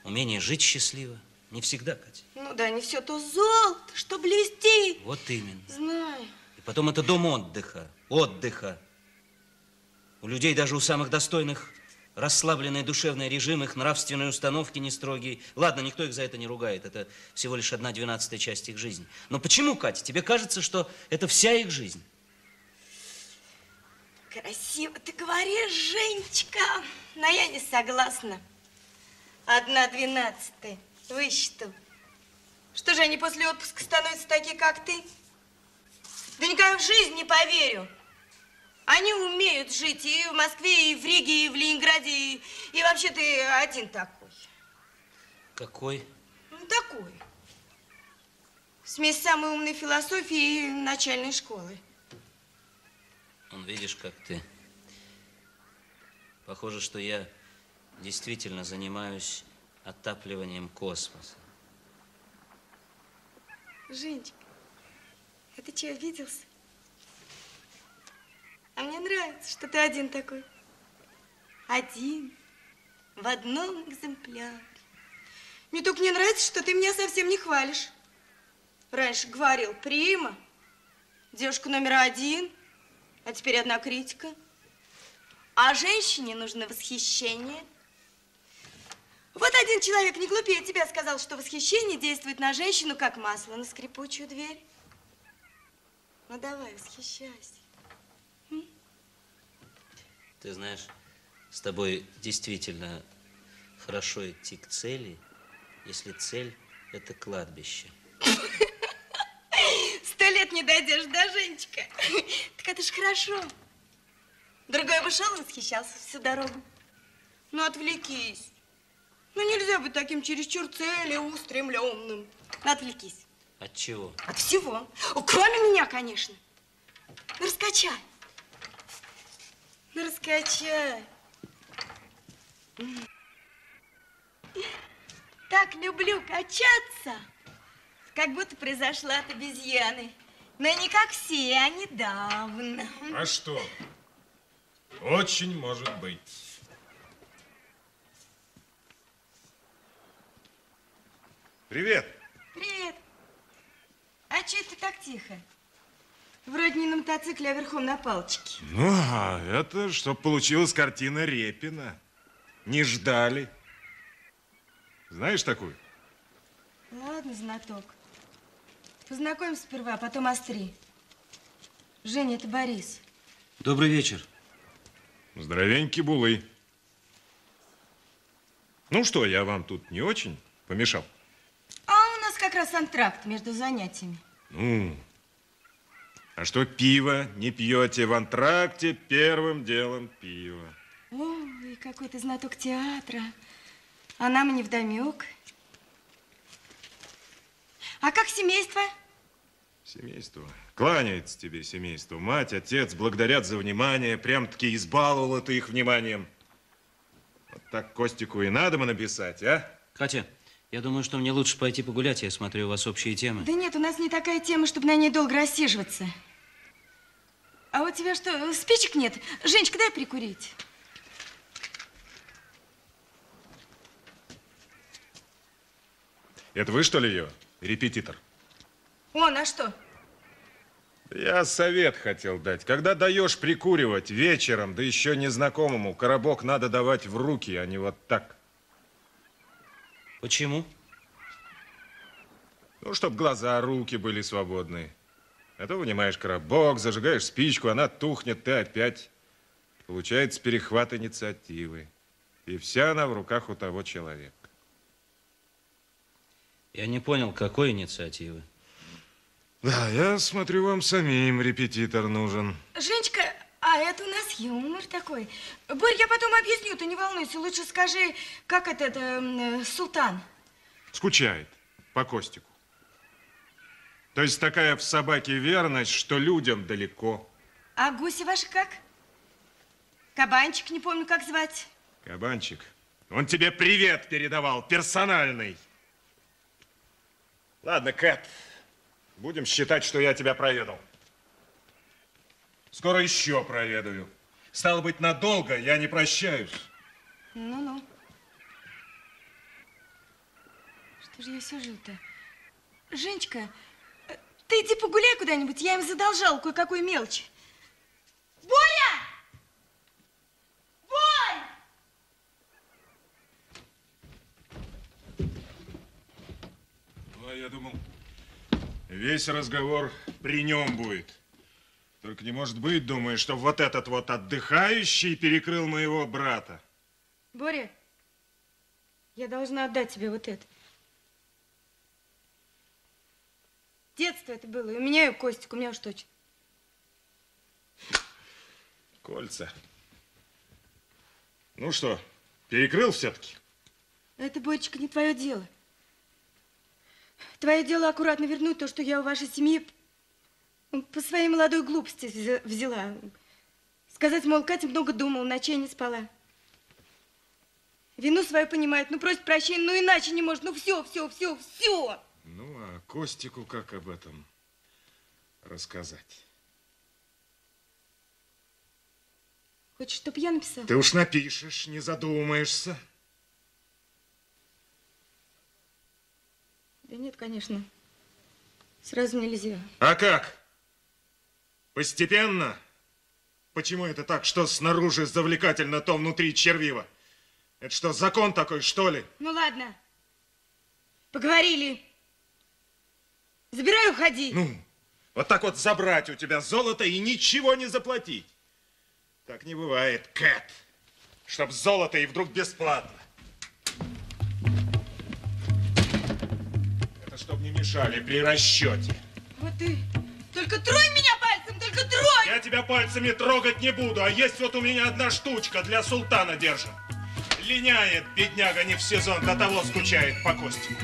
умение жить счастливо? Не всегда, Катя. Ну да, не все то золото, что блестит. Вот именно. Знаю. И потом это дом отдыха. Отдыха. У людей, даже у самых достойных, расслабленный душевный режим, их нравственные установки не строгие. Ладно, никто их за это не ругает. Это всего лишь 1/12 часть их жизни. Но почему, Катя, тебе кажется, что это вся их жизнь? Красиво ты говоришь, Женечка. Но я не согласна. 1/12 высчитал. Что же они после отпуска становятся такие, как ты? Да никогда в жизнь не поверю. Они умеют жить и в Москве, и в Риге, и в Ленинграде, и вообще ты один такой. Какой? Ну, такой. Смесь самой умной философии и начальной школы. Он, видишь, как ты. Похоже, что я действительно занимаюсь отапливанием космоса. Женечка, а ты чего, обиделся? А мне нравится, что ты один такой. Один. В одном экземпляре. Мне только не нравится, что ты меня совсем не хвалишь. Раньше говорил прима, девушка №1, а теперь одна критика. А женщине нужно восхищение. Вот один человек не глупее тебя сказал, что восхищение действует на женщину, как масло на скрипучую дверь. Ну давай, восхищайся. Ты знаешь, с тобой действительно хорошо идти к цели, если цель – это кладбище. 100 лет не дойдешь, да, Женечка? Так это ж хорошо. Другой бы шел и восхищался всю дорогу. Ну, отвлекись. Ну, нельзя быть таким чересчур целеустремленным. Ну, отвлекись. От чего? От всего. Кроме меня, конечно. Ну, раскачай. Ну, раскачай. Так люблю качаться, как будто произошла от обезьяны. Но не как все, а недавно. А что? Очень может быть. Привет. Привет. А чё это так тихо? Вроде не на мотоцикле, а верхом на палочке. Ну, а это чтоб получилась картина Репина. Не ждали. Знаешь такую? Ладно, знаток. Познакомимся сперва, а потом остри. Женя, это Борис. Добрый вечер. Здоровенький булы. Ну что, я вам тут не очень помешал? А у нас как раз антракт между занятиями. Ну... А что пиво не пьете в антракте, первым делом пиво. Ой, какой ты знаток театра. А нам и невдомек. А как семейство? Семейство. Кланяется тебе семейство. Мать, отец благодарят за внимание. Прям-таки избаловала ты их вниманием. Вот так Костику и надо бы написать, а? Катя. Я думаю, что мне лучше пойти погулять. Я смотрю, у вас общие темы. Да нет, у нас не такая тема, чтобы на ней долго рассиживаться. А у тебя что, спичек нет? Женечка, дай прикурить. Это вы, что ли, ее? Репетитор. Он, а что? Я совет хотел дать. Когда даешь прикуривать вечером, да еще незнакомому, коробок надо давать в руки, а не вот так. Почему? Ну, чтоб глаза, руки были свободны. А то вынимаешь коробок, зажигаешь спичку, она тухнет, ты опять. Получается перехват инициативы. И вся она в руках у того человека. Я не понял, какой инициативы? Да, я смотрю, вам самим репетитор нужен. Женечка, а это у нас юмор такой. Борь, я потом объясню, ты не волнуйся. Лучше скажи, как этот султан? Скучает. по Костику. То есть такая в собаке верность, что людям далеко. А гуси ваши как? Кабанчик, не помню, как звать. Кабанчик? Он тебе привет передавал, персональный. Ладно, Кэт, будем считать, что я тебя проведал. Скоро еще проведаю. Стало быть, надолго я не прощаюсь. Ну-ну. Что же я все жил-то? Женечка, ты иди погуляй куда-нибудь, я им задолжал кое-какую мелочь. Боря! Борь! Ну, а я думал, весь разговор при нем будет. Только не может быть, думаю, что вот этот вот отдыхающий перекрыл моего брата. Боря, я должна отдать тебе вот это. Детство это было, и у меня, и у Костика, у меня уж точно. Кольца. Ну что, перекрыл все-таки? Это, Боречка, не твое дело. Твое дело аккуратно вернуть то, что я у вашей семьи по своей молодой глупости взяла. Сказать, мол, Катя много думала, ночей не спала. Вину свою понимает, ну просит прощения, ну иначе не может, ну все, все, все, все. Ну, а Костику как об этом рассказать? Хочешь, чтоб я написала? Ты уж напишешь, не задумаешься. Да нет, конечно. Сразу нельзя. А как? Постепенно? Почему это так, что снаружи завлекательно, то внутри червиво? Это что, закон такой, что ли? Ну, ладно. Поговорили. Забирай, уходи. Ну, вот так вот забрать у тебя золото и ничего не заплатить. Так не бывает, Кэт. Чтоб золото и вдруг бесплатно. Это чтоб не мешали при расчете. Вот ты. Только тронь меня пальцем, только тронь! Я тебя пальцами трогать не буду, а есть вот у меня одна штучка для султана держит. Линяет, бедняга, не в сезон, до того скучает по Костику.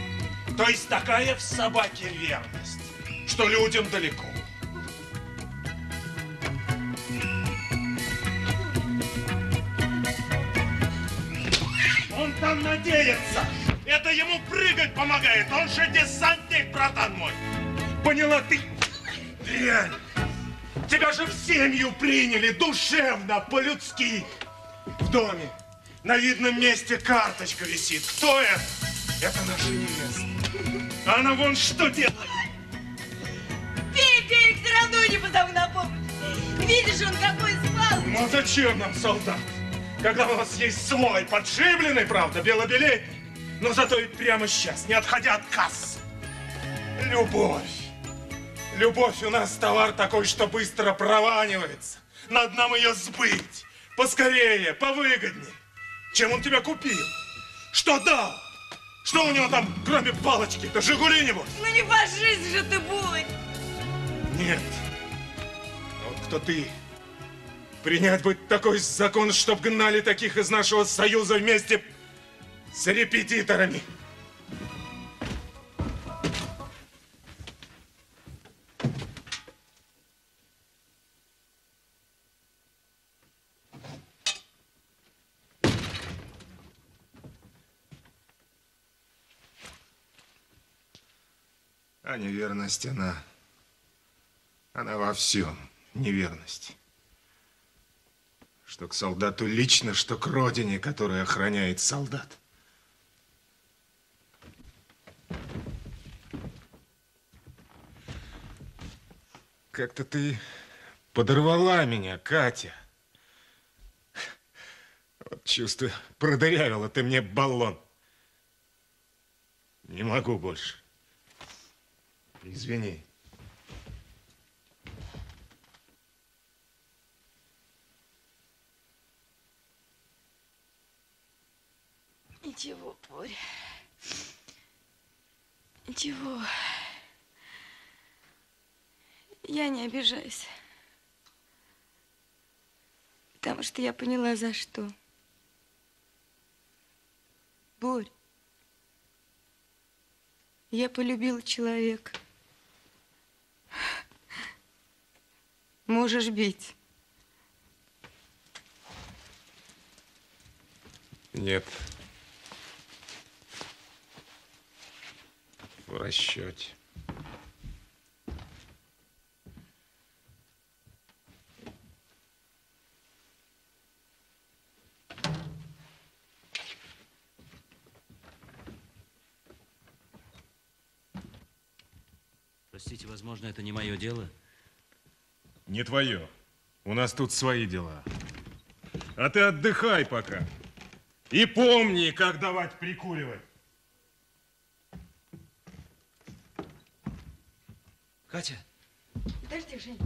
То есть такая в собаке верность, что людям далеко. Он там надеется. Это ему прыгать помогает. Он же десантник, братан мой. Поняла ты? Дрянь. Тебя же в семью приняли душевно, по-людски. В доме на видном месте карточка висит. Кто это? Это наша невеста. А она вон что делает? Пей, пей, все равно не позову на помощь. Видишь, он какой спал. Ну зачем нам солдат? Когда у вас есть свой, подшибленный, правда, белобилетник, но зато и прямо сейчас, не отходя от кассы. Любовь. Любовь у нас товар такой, что быстро прованивается. Надо нам ее сбыть. Поскорее, повыгоднее. Чем он тебя купил? Что дал? Что у него там, кроме палочки-то, Жигули, небось? Ну не фашист же ты, Борь! Нет. А вот кто ты? Принять бы такой закон, чтоб гнали таких из нашего союза вместе с репетиторами. А неверность она во всем неверность. Что к солдату лично, что к родине, которая охраняет солдат. Как-то ты подорвала меня, Катя. Вот чувствую, продырявила ты мне баллон. Не могу больше. Извини. Ничего, Боря. Ничего. Я не обижаюсь. Потому что я поняла, за что. Борь, я полюбила человека. Можешь бить. Нет. В расчете. Простите, возможно, это не мое дело? Не твое. У нас тут свои дела. А ты отдыхай пока. И помни, как давать прикуривать. Катя. Подожди, Жень.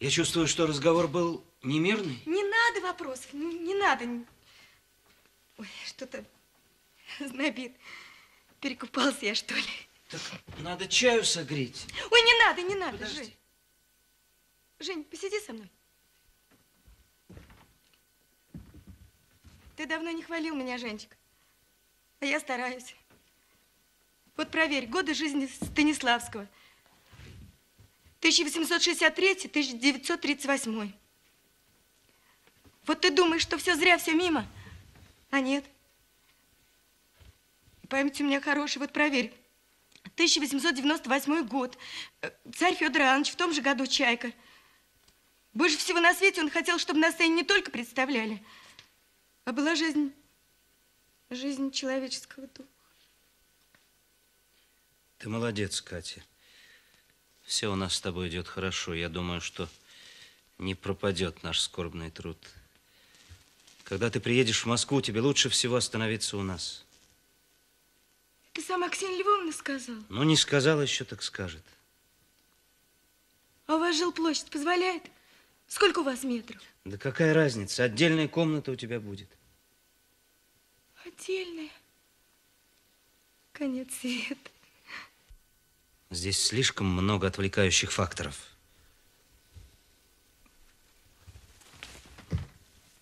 Я чувствую, что разговор был не мирный. Не надо вопросов, не надо. Ой, что-то знобит. Перекупался я, что ли? Так надо чаю согреть. Ой, не надо, подожди. Жень. Жень, посиди со мной. Ты давно не хвалил меня, Женечка. А я стараюсь. Вот проверь, годы жизни Станиславского. 1863-1938. Вот ты думаешь, что все зря, все мимо? А нет. Память у меня хорошая, вот проверь. 1898 год. Царь Федор Иванович, в том же году Чайка. Больше всего на свете он хотел, чтобы на сцене не только представляли, а была жизнь, жизнь человеческого духа. Ты молодец, Катя. Все у нас с тобой идет хорошо. Я думаю, что не пропадет наш скорбный труд. Когда ты приедешь в Москву, тебе лучше всего остановиться у нас. Ты сама Ксения Львовна сказала? Ну, не сказала еще, так скажет. А у вас жилплощадь позволяет? Сколько у вас метров? Да какая разница? Отдельная комната у тебя будет. Отдельная? Конец света. Здесь слишком много отвлекающих факторов.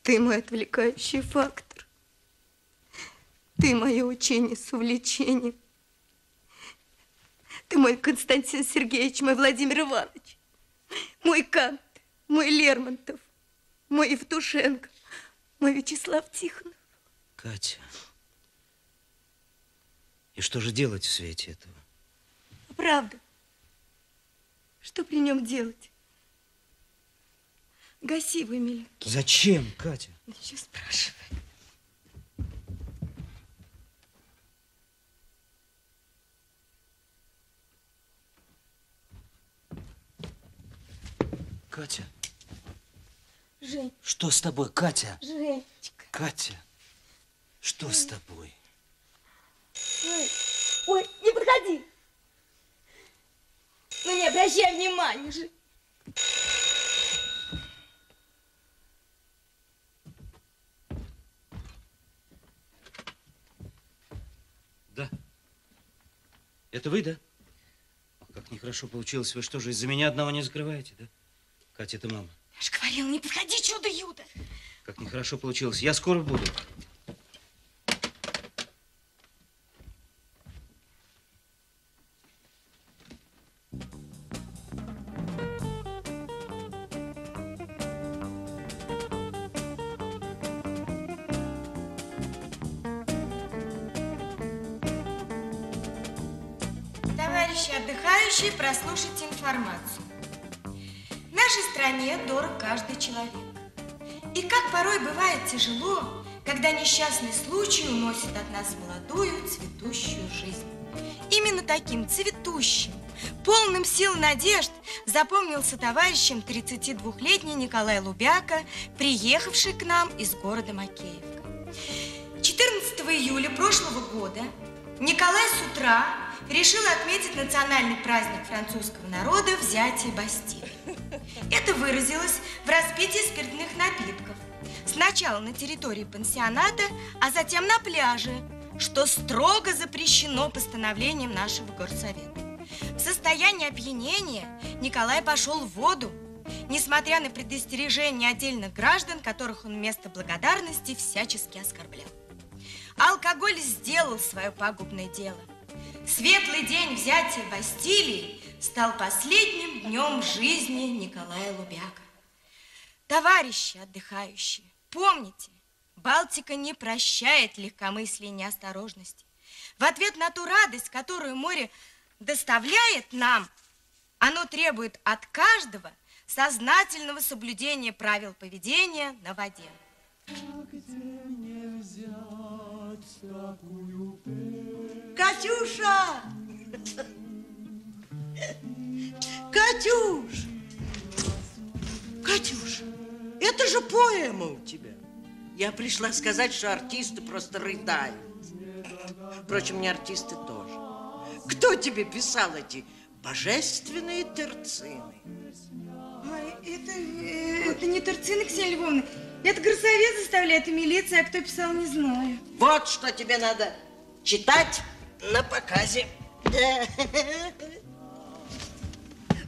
Ты мой отвлекающий фактор. Ты мое учение с увлечением. Ты мой Константин Сергеевич, мой Владимир Иванович, мой Кант, мой Лермонтов, мой Евтушенко, мой Вячеслав Тихонов. Катя, и что же делать в свете этого? Правда. Что при нем делать? Гаси, вымели. Зачем, Катя? Еще спрашивай. Катя. Жень. Что с тобой, Катя? Женечка. Катя, что Жень. С тобой? Ой. Ой, не подходи. Ну не обращай внимания же. Да. Это вы, да? А как нехорошо получилось. Вы что же, из-за меня одного не закрываете, да? Катя, это мама. Я же говорила, не подходи, чудо-юдо. Как нехорошо получилось. Я скоро буду. Товарищи отдыхающие, прослушайте информацию. В нашей стране дорог каждый человек. И как порой бывает тяжело, когда несчастный случай уносит от нас молодую, цветущую жизнь. Именно таким цветущим, полным сил надежд запомнился товарищем 32-летний Николай Лубяка, приехавший к нам из города Макеевка. 14 июля прошлого года Николай с утра решил отметить национальный праздник французского народа – взятие Бастилии. Это выразилось в распитии спиртных напитков. Сначала на территории пансионата, а затем на пляже, что строго запрещено постановлением нашего горсовета. В состоянии опьянения Николай пошел в воду, несмотря на предостережение отдельных граждан, которых он вместо благодарности всячески оскорблял. Алкоголь сделал свое пагубное дело. Светлый день взятия Бастилии стал последним днем жизни Николая Лубяка. Товарищи отдыхающие, помните, Балтика не прощает легкомыслия и неосторожности. В ответ на ту радость, которую море доставляет нам, оно требует от каждого сознательного соблюдения правил поведения на воде. Катюша! Катюш! Катюш, это же поэма у тебя. Я пришла сказать, что артисты просто рыдают. Впрочем, не артисты тоже. Кто тебе писал эти божественные терцины? Ой, это не терцины, Ксения Львовна. Это Горсовет заставляет, и милиция, а кто писал, не знаю. Вот что тебе надо читать на показе.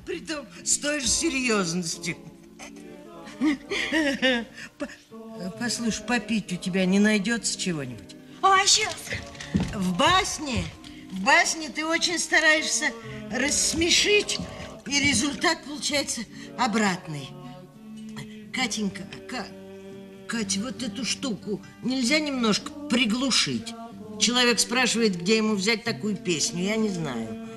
Притом с той же серьезностью. Послушай, попить у тебя не найдется чего-нибудь? Ой, сейчас. В басне ты очень стараешься рассмешить, и результат получается обратный. Катенька, Кать, вот эту штуку нельзя немножко приглушить? Человек спрашивает, где ему взять такую песню, я не знаю.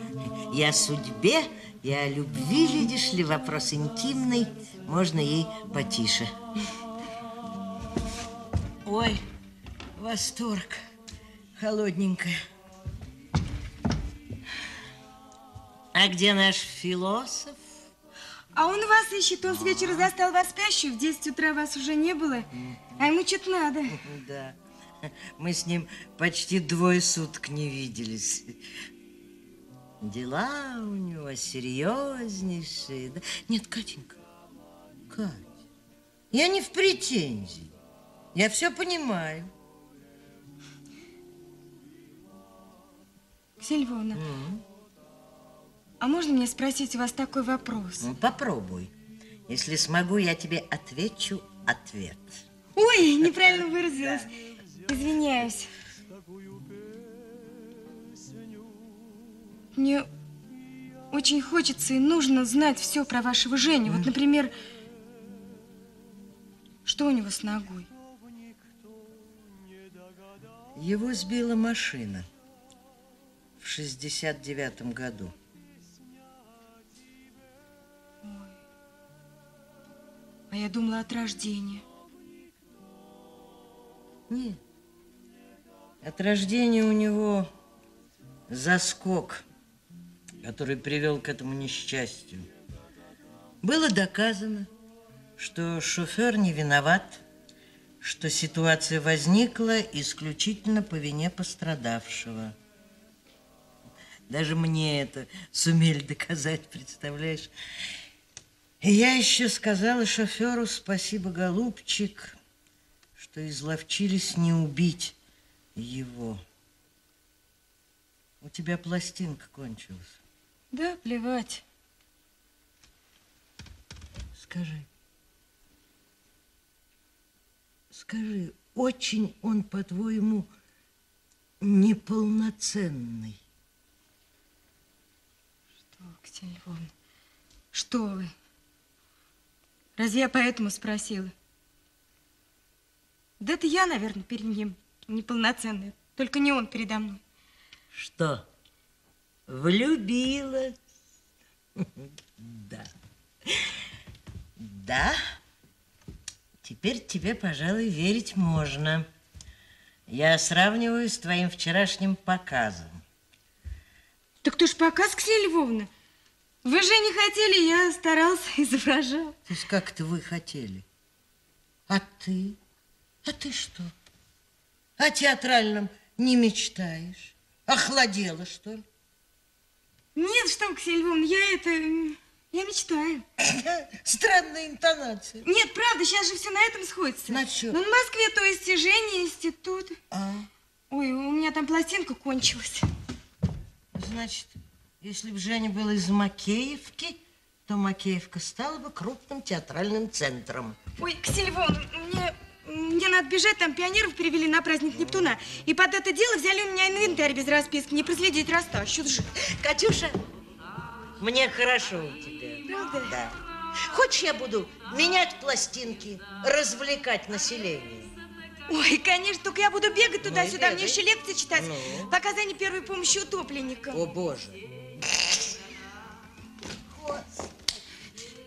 Я о судьбе, я о любви, видишь ли, вопрос интимный, можно ей потише. Ой, восторг, холодненькая. А где наш философ? А он вас ищет, он с вечера застал вас спящую, в 10 утра вас уже не было, а ему что-то надо. Да. Мы с ним почти двое суток не виделись. Дела у него серьезнейшие. Да? Нет, Катенька, Кать, я не в претензии. Я все понимаю. Ксения Львовна, а можно мне спросить у вас такой вопрос? Ну, попробуй. Если смогу, я тебе отвечу ответ. Ой, неправильно выразилась. Извиняюсь. Мне очень хочется и нужно знать все про вашего Женю. Вот, например, что у него с ногой? Его сбила машина в 69-м году. Ой. А я думала, от рождения. Нет. От рождения у него заскок, который привел к этому несчастью. Было доказано, что шофер не виноват, что ситуация возникла исключительно по вине пострадавшего. Даже мне это сумели доказать, представляешь? И я еще сказала шоферу: спасибо, голубчик, что изловчились не убить его. У тебя пластинка кончилась. Да, плевать. Скажи, очень он, по-твоему, неполноценный? Что, Ксения Львовна, что вы? Разве я поэтому спросила? Да это я, наверное, перед ним неполноценная. Только не он передо мной. Что? Влюбилась? Да. Да. Теперь тебе, пожалуй, верить можно. Я сравниваю с твоим вчерашним показом. Так кто ж показ, Ксения Львовна? Вы же не хотели, я старался, изображал. То есть как-то вы хотели. А ты? А ты что? О театральном не мечтаешь? Охладела, что ли? Нет, что вы, Ксения Львовна, я мечтаю. Странная интонация. Нет, правда, сейчас же все на этом сходится. На чем? Ну, в Москве, то есть, Женя, институт. А? Ой, у меня там пластинка кончилась. Значит, если бы Женя была из Макеевки, то Макеевка стала бы крупным театральным центром. Ой, Ксения Львовна, мне... мне надо бежать, там пионеров перевели на праздник Нептуна. И под это дело взяли у меня инвентарь без расписки. Не проследить, растащу. Катюша, мне хорошо у тебя. Правда? Да. Хочешь, я буду менять пластинки, развлекать население? Ой, конечно, только я буду бегать туда-сюда, мне еще лекции читать. Ну? Показания первой помощи утопленника. О, боже.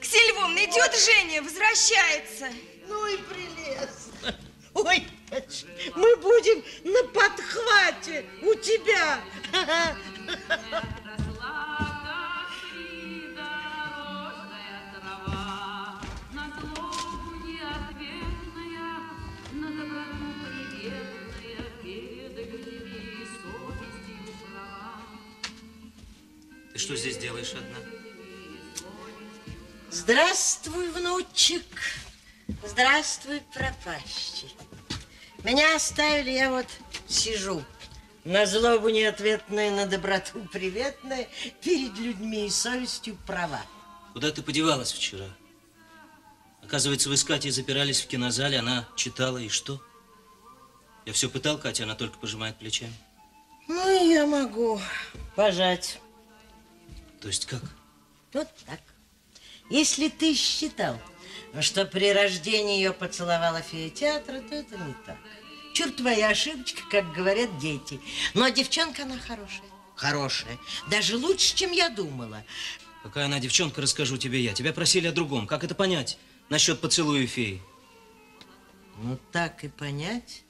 Ксения Львовна, идет Женя, возвращается. Ну и прелестно. Ой, мы будем на подхвате у тебя. Ты что здесь делаешь одна? Здравствуй, внучек. Здравствуй, пропащий. Меня оставили, я вот сижу. На злобу неответная, на доброту приветная, перед людьми и совестью права. Куда ты подевалась вчера? Оказывается, вы с Катей запирались в кинозале, она читала, и что? Я все пытал Катю, она только пожимает плечами. Ну, я могу пожать. То есть как? Вот так. Если ты считал, что при рождении ее поцеловала фея театра, то это не так. Чёрт, твоя ошибочка, как говорят дети. Но девчонка она хорошая. Хорошая. Даже лучше, чем я думала. Какая она девчонка, расскажу тебе я. Тебя просили о другом. Как это понять насчет поцелуя феи? Ну, так и понять.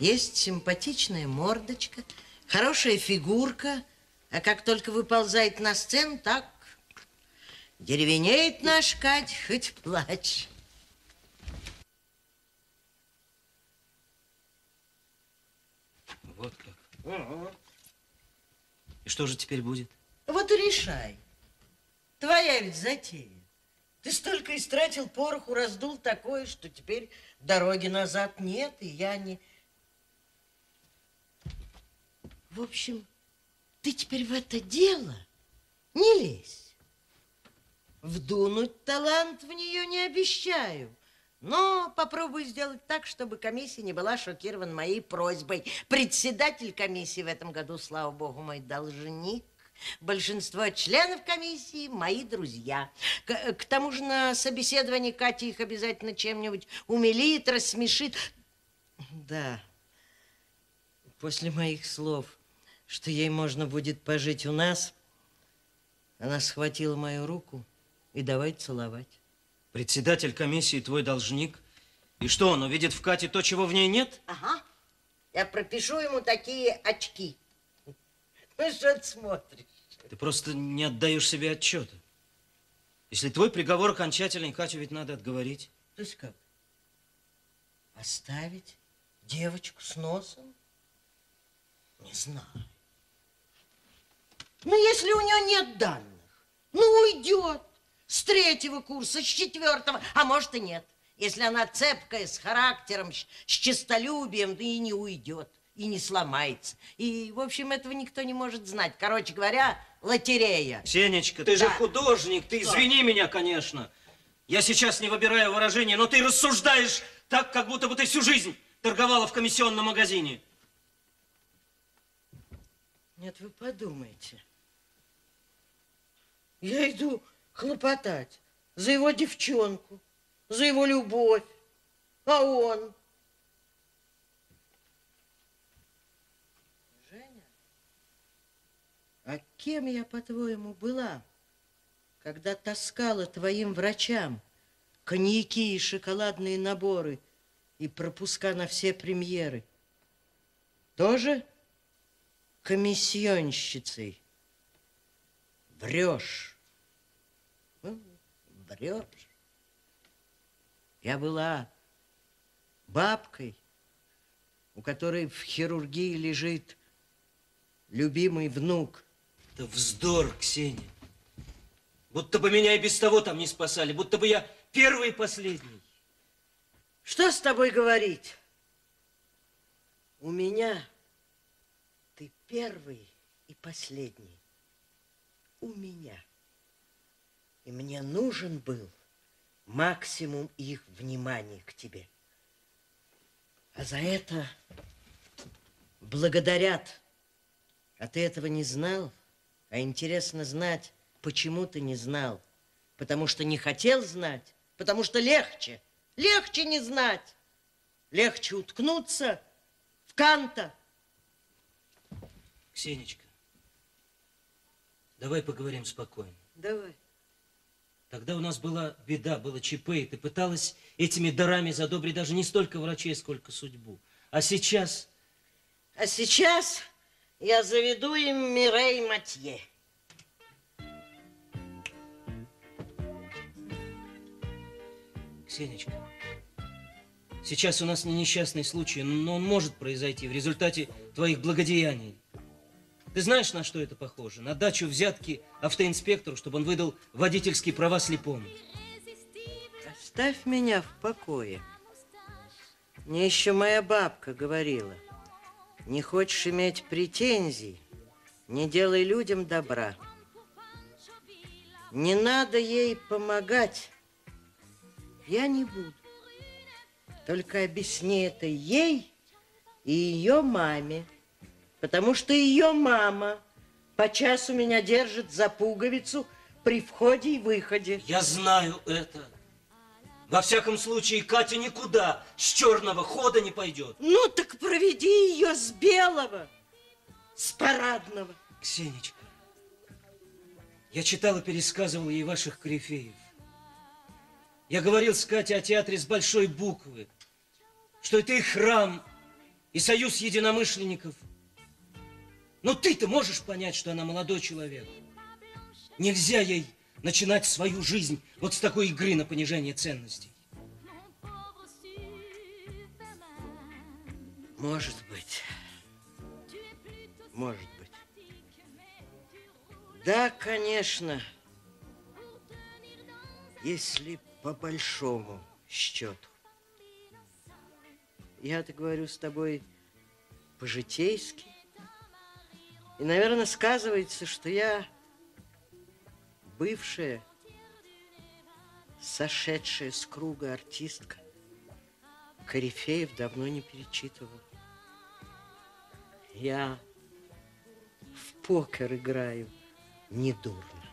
Есть симпатичная мордочка, хорошая фигурка. А как только выползает на сцену, так деревенеет наш Кать, хоть плачь. Вот как. Угу. И что же теперь будет? Вот и решай. Твоя ведь затея. Ты столько истратил пороху, раздул такое, что теперь дороги назад нет, и я не... В общем, ты теперь в это дело не лезь. Вдунуть талант в нее не обещаю, но попробую сделать так, чтобы комиссия не была шокирована моей просьбой. Председатель комиссии в этом году, слава богу, мой должник. Большинство членов комиссии – мои друзья. К тому же на собеседовании Катя их обязательно чем-нибудь умилит, рассмешит. Да, после моих слов, что ей можно будет пожить у нас, она схватила мою руку и давай целовать. Председатель комиссии твой должник. И что, он увидит в Кате то, чего в ней нет? Ага. Я пропишу ему такие очки. Ну, что ты смотришь? Ты просто не отдаешь себе отчета. Если твой приговор окончательный, Катю ведь надо отговорить. То есть как? Оставить девочку с носом? Не знаю. Ну, если у нее нет данных, ну, уйдет. С третьего курса, с четвертого, а может и нет. Если она цепкая, с характером, с честолюбием, да и не уйдет, и не сломается. И, в общем, этого никто не может знать. Короче говоря, лотерея. Сенечка, ты же художник, ты извини меня, конечно. Я сейчас не выбираю выражения, но ты рассуждаешь так, как будто бы ты всю жизнь торговала в комиссионном магазине. Нет, вы подумайте. Я иду... хлопотать за его девчонку, за его любовь, а он... Женя, а кем я, по-твоему, была, когда таскала твоим врачам коньяки и шоколадные наборы и пропуска на все премьеры? Тоже комиссионщицей? Врешь. Врешь. Я была бабкой, у которой в хирургии лежит любимый внук. Это вздор, Ксения. Будто бы меня и без того там не спасали, будто бы я первый и последний. Что с тобой говорить? У меня ты первый и последний. У меня. И мне нужен был максимум их внимания к тебе. А за это благодарят. А ты этого не знал? А интересно знать, почему ты не знал. Потому что не хотел знать, потому что легче. Легче не знать. Легче уткнуться в Канта. Ксенечка, давай поговорим спокойно. Давай. Тогда у нас была беда, было ЧП, и ты пыталась этими дарами задобрить даже не столько врачей, сколько судьбу. А сейчас? А сейчас я заведу им Мирей Матье. Ксенечка, сейчас у нас не несчастный случай, но он может произойти в результате твоих благодеяний. Ты знаешь, на что это похоже? На дачу взятки автоинспектору, чтобы он выдал водительские права слепому. Оставь меня в покое. Мне еще моя бабка говорила: не хочешь иметь претензий, не делай людям добра. Не надо ей помогать. Я не буду. Только объясни это ей и ее маме. Потому что ее мама по часу меня держит за пуговицу при входе и выходе. Я знаю это. Во всяком случае, Катя никуда с черного хода не пойдет. Ну так проведи ее с белого, с парадного. Ксенечка, я читал и пересказывал ей ваших корифеев. Я говорил с Катей о театре с большой буквы, что это и храм, и союз единомышленников. Но ты-то можешь понять, что она молодой человек. Нельзя ей начинать свою жизнь вот с такой игры на понижение ценностей. Может быть. Может быть. Да, конечно. Если по большому счету. Я-то говорю с тобой по-житейски. И, наверное, сказывается, что я бывшая, сошедшая с круга артистка. Корифеев давно не перечитывала. Я в покер играю недурно.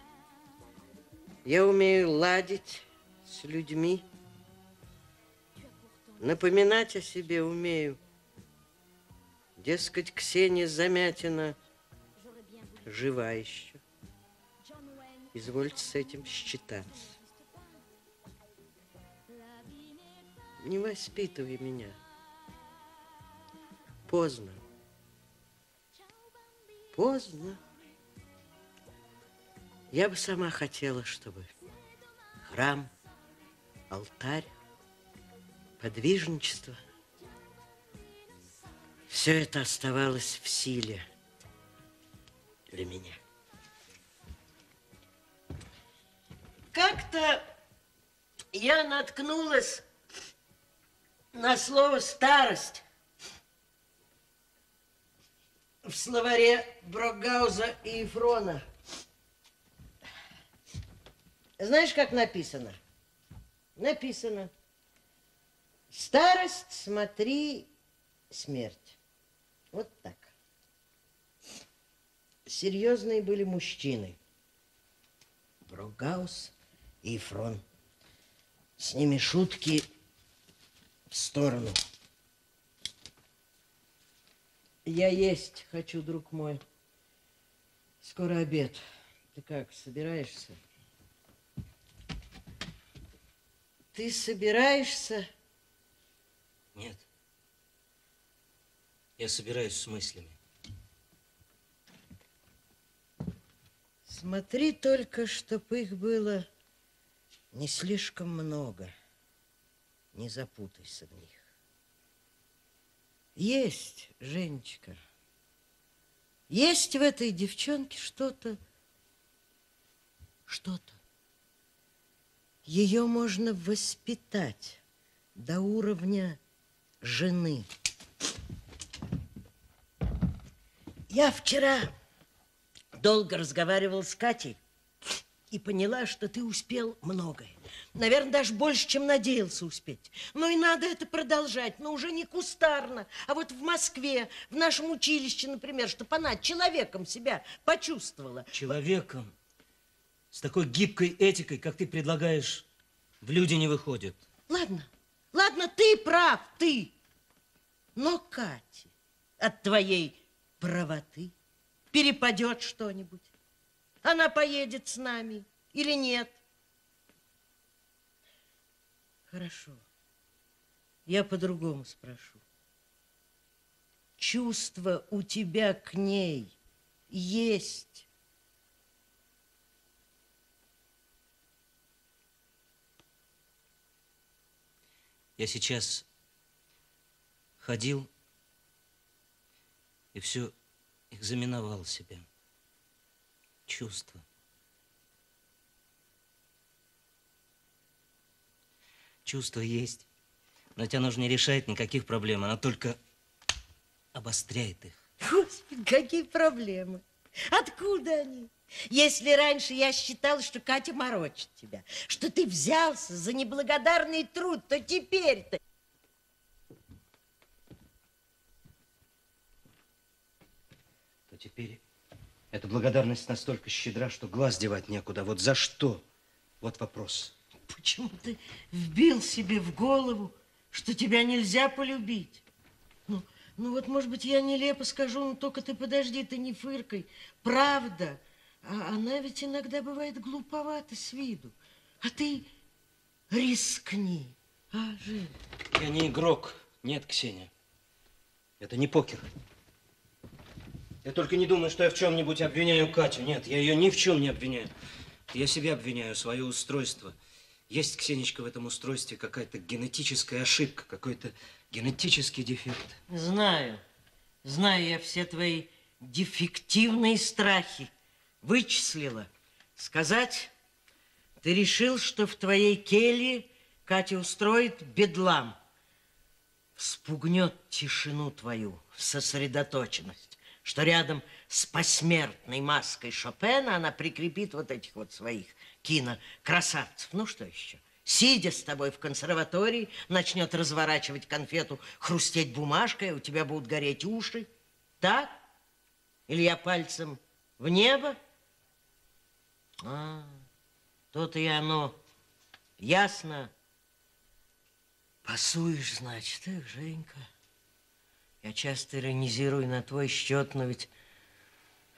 Я умею ладить с людьми. Напоминать о себе умею. Дескать, Ксения Замятина жива еще. Извольте с этим считаться. Не воспитывай меня. Поздно. Поздно. Я бы сама хотела, чтобы храм, алтарь, подвижничество, все это оставалось в силе. Для меня. Как-то я наткнулась на слово «старость» в словаре Брокгауза и Ефрона. Знаешь, как написано? Написано: старость, смотри, смерть. Вот так. Серьезные были мужчины. Брокгауз и Ефрон. С ними шутки в сторону. Я есть хочу, друг мой. Скоро обед. Ты как, собираешься? Ты собираешься? Нет. Я собираюсь с мыслями. Смотри только, чтобы их было не слишком много. Не запутайся в них. Есть, Женечка, есть в этой девчонке что-то, что-то. Ее можно воспитать до уровня жены. Я вчера долго разговаривал с Катей и поняла, что ты успел многое. Наверное, даже больше, чем надеялся успеть. Ну и надо это продолжать, но уже не кустарно, а вот в Москве, в нашем училище, например, чтобы она человеком себя почувствовала. Человеком? С такой гибкой этикой, как ты предлагаешь, в люди не выходит. Ладно, ладно, ты прав, ты. Но, Катя, от твоей правоты перепадет что-нибудь. Она поедет с нами или нет? Хорошо. Я по-другому спрошу. Чувство у тебя к ней есть? Я сейчас ходил и все экзаменовал себя. Чувства. Чувства есть, но ведь оно же не решает никаких проблем, она только обостряет их. Господи, какие проблемы? Откуда они? Если раньше я считала, что Катя морочит тебя, что ты взялся за неблагодарный труд, то теперь-то... То теперь... Эта благодарность настолько щедра, что глаз девать некуда. Вот за что? Вот вопрос. Почему ты вбил себе в голову, что тебя нельзя полюбить? Ну вот, может быть, я нелепо скажу, но только ты подожди, ты не фыркай. Правда, а она ведь иногда бывает глуповата с виду. А ты рискни, а, Жень? Я не игрок. Нет, Ксения, это не покер. Я только не думаю, что я в чем-нибудь обвиняю Катю. Нет, я ее ни в чем не обвиняю. Я себя обвиняю, свое устройство. Есть, Ксенечка, в этом устройстве какая-то генетическая ошибка, какой-то генетический дефект. Знаю. Знаю я все твои дефективные страхи. Вычислила. Сказать, ты решил, что в твоей келье Катя устроит бедлам. Вспугнет тишину твою, сосредоточенность. Что рядом с посмертной маской Шопена она прикрепит вот этих вот своих кинокрасавцев. Ну, что еще? Сидя с тобой в консерватории, начнет разворачивать конфету, хрустеть бумажкой, у тебя будут гореть уши. Так? Или я пальцем в небо? А, то-то и оно. Ясно. Пасуешь, значит, их, Женька. Я часто иронизирую на твой счет, но ведь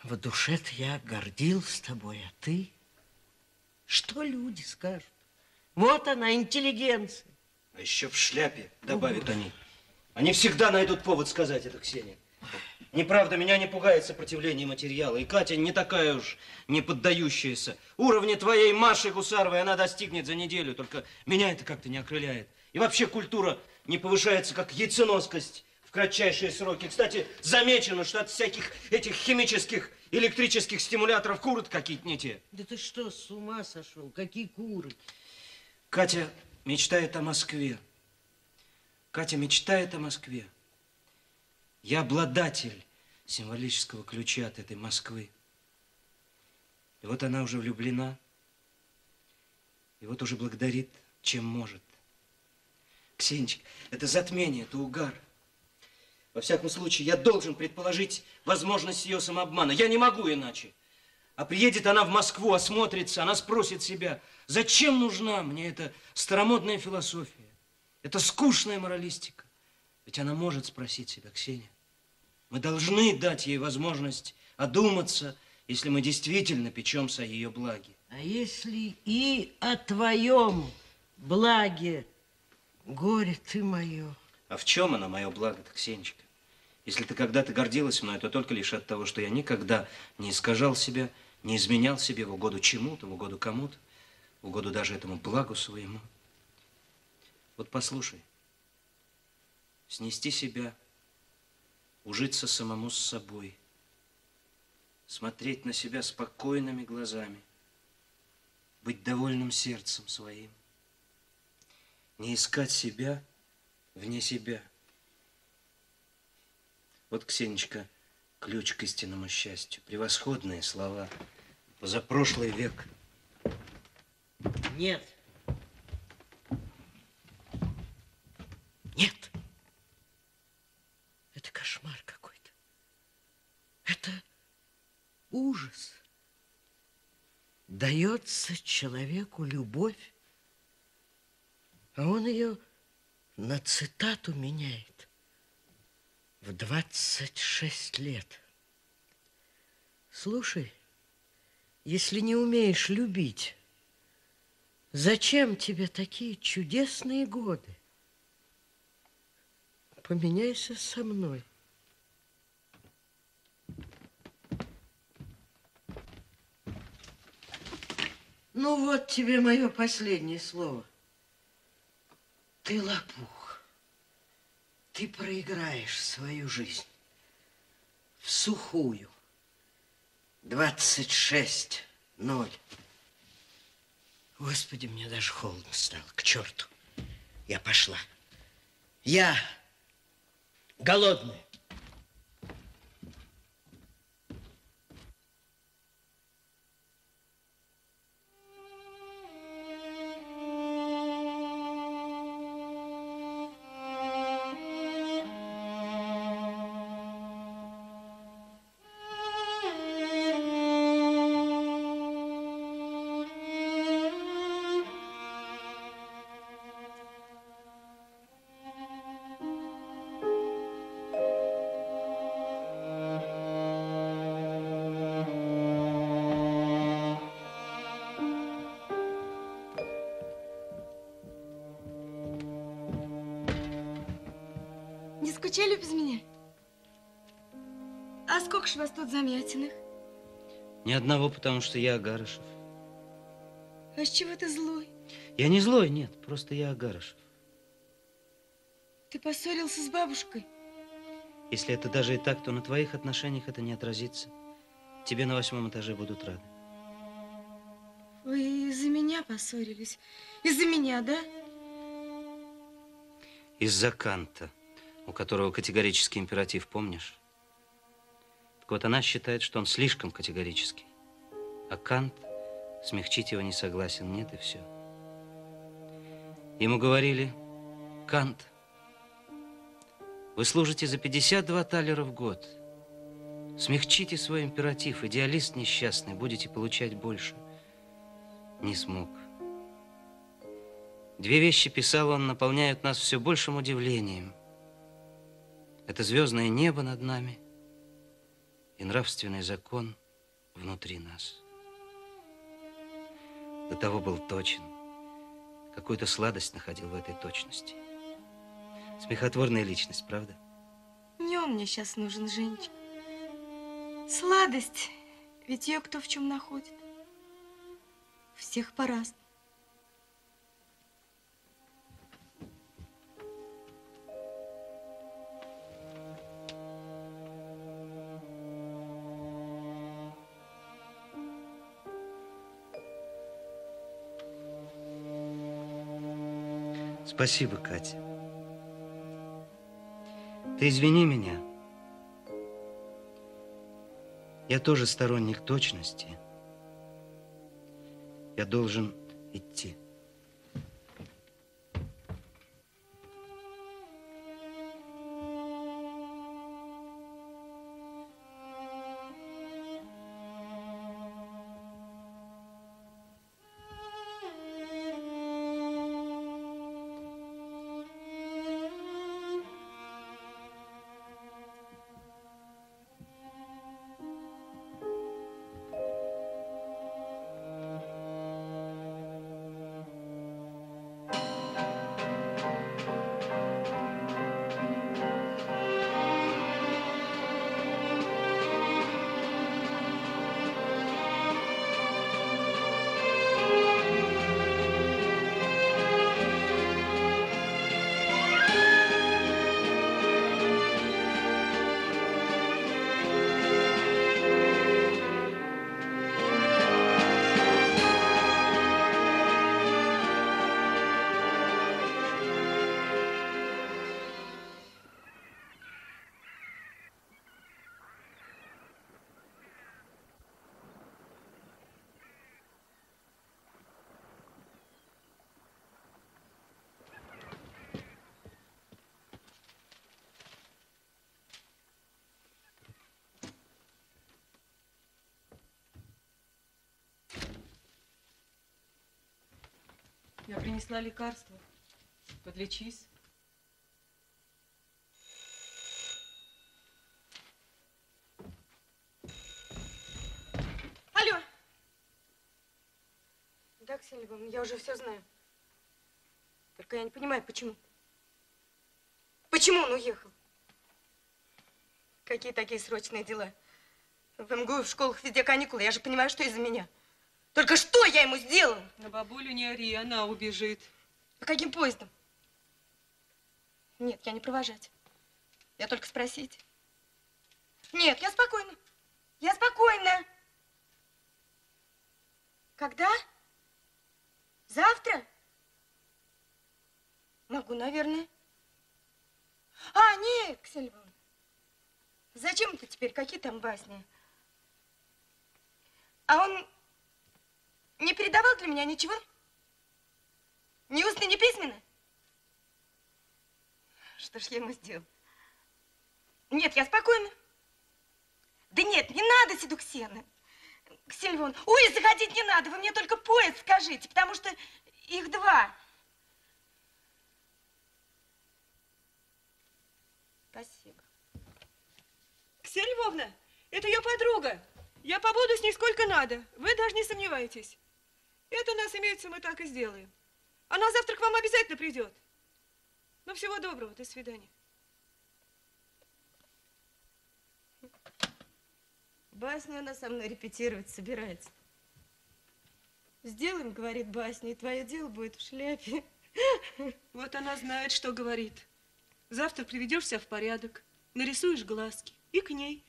в душе-то я гордился тобой, а ты? Что люди скажут? Вот она, интеллигенция. А еще в шляпе, добавят они. Они всегда найдут повод сказать это, Ксения. Неправда, меня не пугает сопротивление материала. И Катя не такая уж не поддающаяся. Уровня твоей Маши Гусаровой она достигнет за неделю, только меня это как-то не окрыляет. И вообще культура не повышается, как яйценоскость. Кратчайшие сроки. Кстати, замечено, что от всяких этих химических, электрических стимуляторов куры какие-то не те. Да ты что, с ума сошел? Какие куры? Катя мечтает о Москве. Катя мечтает о Москве. Я обладатель символического ключа от этой Москвы. И вот она уже влюблена. И вот уже благодарит, чем может. Ксенечка, это затмение, это угар. Во всяком случае, я должен предположить возможность ее самообмана. Я не могу иначе. А приедет она в Москву, осмотрится, она спросит себя, зачем нужна мне эта старомодная философия, эта скучная моралистика? Ведь она может спросить себя, Ксения. Мы должны дать ей возможность одуматься, если мы действительно печемся о ее благе. А если и о твоем благе, горе ты мое. А в чем она, мое благо-то, Ксенечка? Если ты когда-то гордилась мной, то только лишь от того, что я никогда не искажал себя, не изменял себе в угоду чему-то, в угоду кому-то, в угоду даже этому благу своему. Вот послушай, снести себя, ужиться самому с собой, смотреть на себя спокойными глазами, быть довольным сердцем своим, не искать себя вне себя. Вот, Ксенечка, ключ к истинному счастью. Превосходные слова. Позапрошлый век. Нет. Нет. Это кошмар какой-то. Это ужас. Дается человеку любовь, а он ее на цитату меняет в 26 лет. Слушай, если не умеешь любить, зачем тебе такие чудесные годы? Поменяйся со мной. Ну вот тебе мое последнее слово. Ты лопух. Ты проиграешь свою жизнь в сухую. 26:00. Господи, мне даже холодно стало. К черту. Я пошла. Я голодная. Скучали без меня? А сколько ж вас тут Замятиных? Ни одного, потому что я Огарышев. А с чего ты злой? Я не злой, нет, просто я Огарышев. Ты поссорился с бабушкой? Если это даже и так, то на твоих отношениях это не отразится. Тебе на 8-м этаже будут рады. Вы из-за меня поссорились? Из-за меня, да? Из-за Канта, у которого категорический императив, помнишь? Так вот, она считает, что он слишком категорический. А Кант смягчить его не согласен. Нет, и все. Ему говорили: Кант, вы служите за 52 талера в год. Смягчите свой императив, идеалист несчастный, будете получать больше. Не смог. Две вещи, писал он, наполняют нас все большим удивлением. Это звездное небо над нами и нравственный закон внутри нас. До того был точен. Какую-то сладость находил в этой точности. Смехотворная личность, правда? Не он мне сейчас нужен, Женечка. Сладость, ведь ее кто в чем находит. Всех по-разному. Спасибо, Катя. Ты извини меня. Я тоже сторонник точности. Я должен идти. Я принесла лекарство. Подлечись. Алло. Да, Ксения Львовна, я уже все знаю. Только я не понимаю, почему. Почему он уехал? Какие такие срочные дела? В МГУ, в школах везде каникулы. Я же понимаю, что из-за меня. Только что я ему сделала? На бабулю не ори, она убежит. А каким поездом? Нет, я не провожать. Я только спросить. Нет, я спокойна. Я спокойна. Когда? Завтра? Могу, наверное. А, нет, Ксения Львовна. Зачем это теперь? Какие там басни? А он не передавал для меня ничего? Ни устно, ни письменно? Что ж я ему сделал? Нет, я спокойна. Да нет, не надо, Седуксена. Ксения Львовна, ой, заходить не надо, вы мне только поезд скажите, потому что их два. Спасибо. Ксения Львовна, это ее подруга. Я побуду с ней сколько надо. Вы даже не сомневаетесь. Это у нас имеется, мы так и сделаем. Она завтра к вам обязательно придет. Ну, всего доброго. До свидания. Басню она со мной репетировать собирается. Сделаем, говорит, басню, и твое дело будет в шляпе. Вот она знает, что говорит. Завтра приведешься в порядок, нарисуешь глазки и к ней.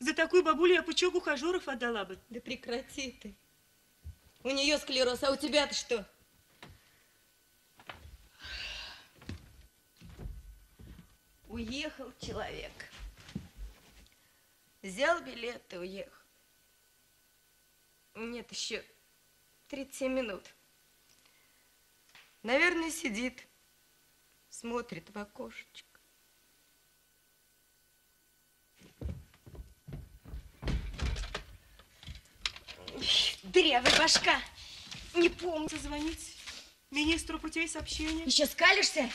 За такую бабулю я пучок ухажеров отдала бы. Да прекрати ты. У нее склероз, а у тебя-то что? Уехал человек. Взял билет и уехал. Нет, еще 37 минут. Наверное, сидит, смотрит в окошечко. Дрявая башка. Не помню. Созвонить министру путей сообщения. Еще скалишься?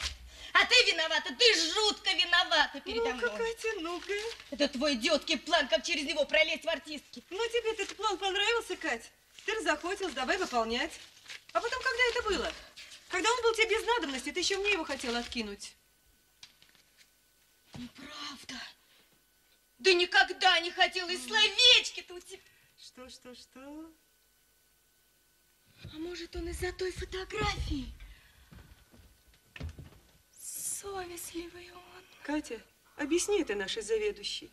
А ты виновата, ты жутко виновата передо мной. Ну, какая-то, ну-ка. Это твой идиотский план, как через него пролезть в артистки. Ну, тебе этот план понравился, Кать? Ты разохотилась, давай выполнять. А потом, когда это было? Когда он был тебе без надобности, ты еще мне его хотела откинуть. Неправда. Да никогда не хотела, и словечки-то у тебя. Что? А может, он из-за той фотографии? Совестливый он. Катя, объясни это нашей заведующей.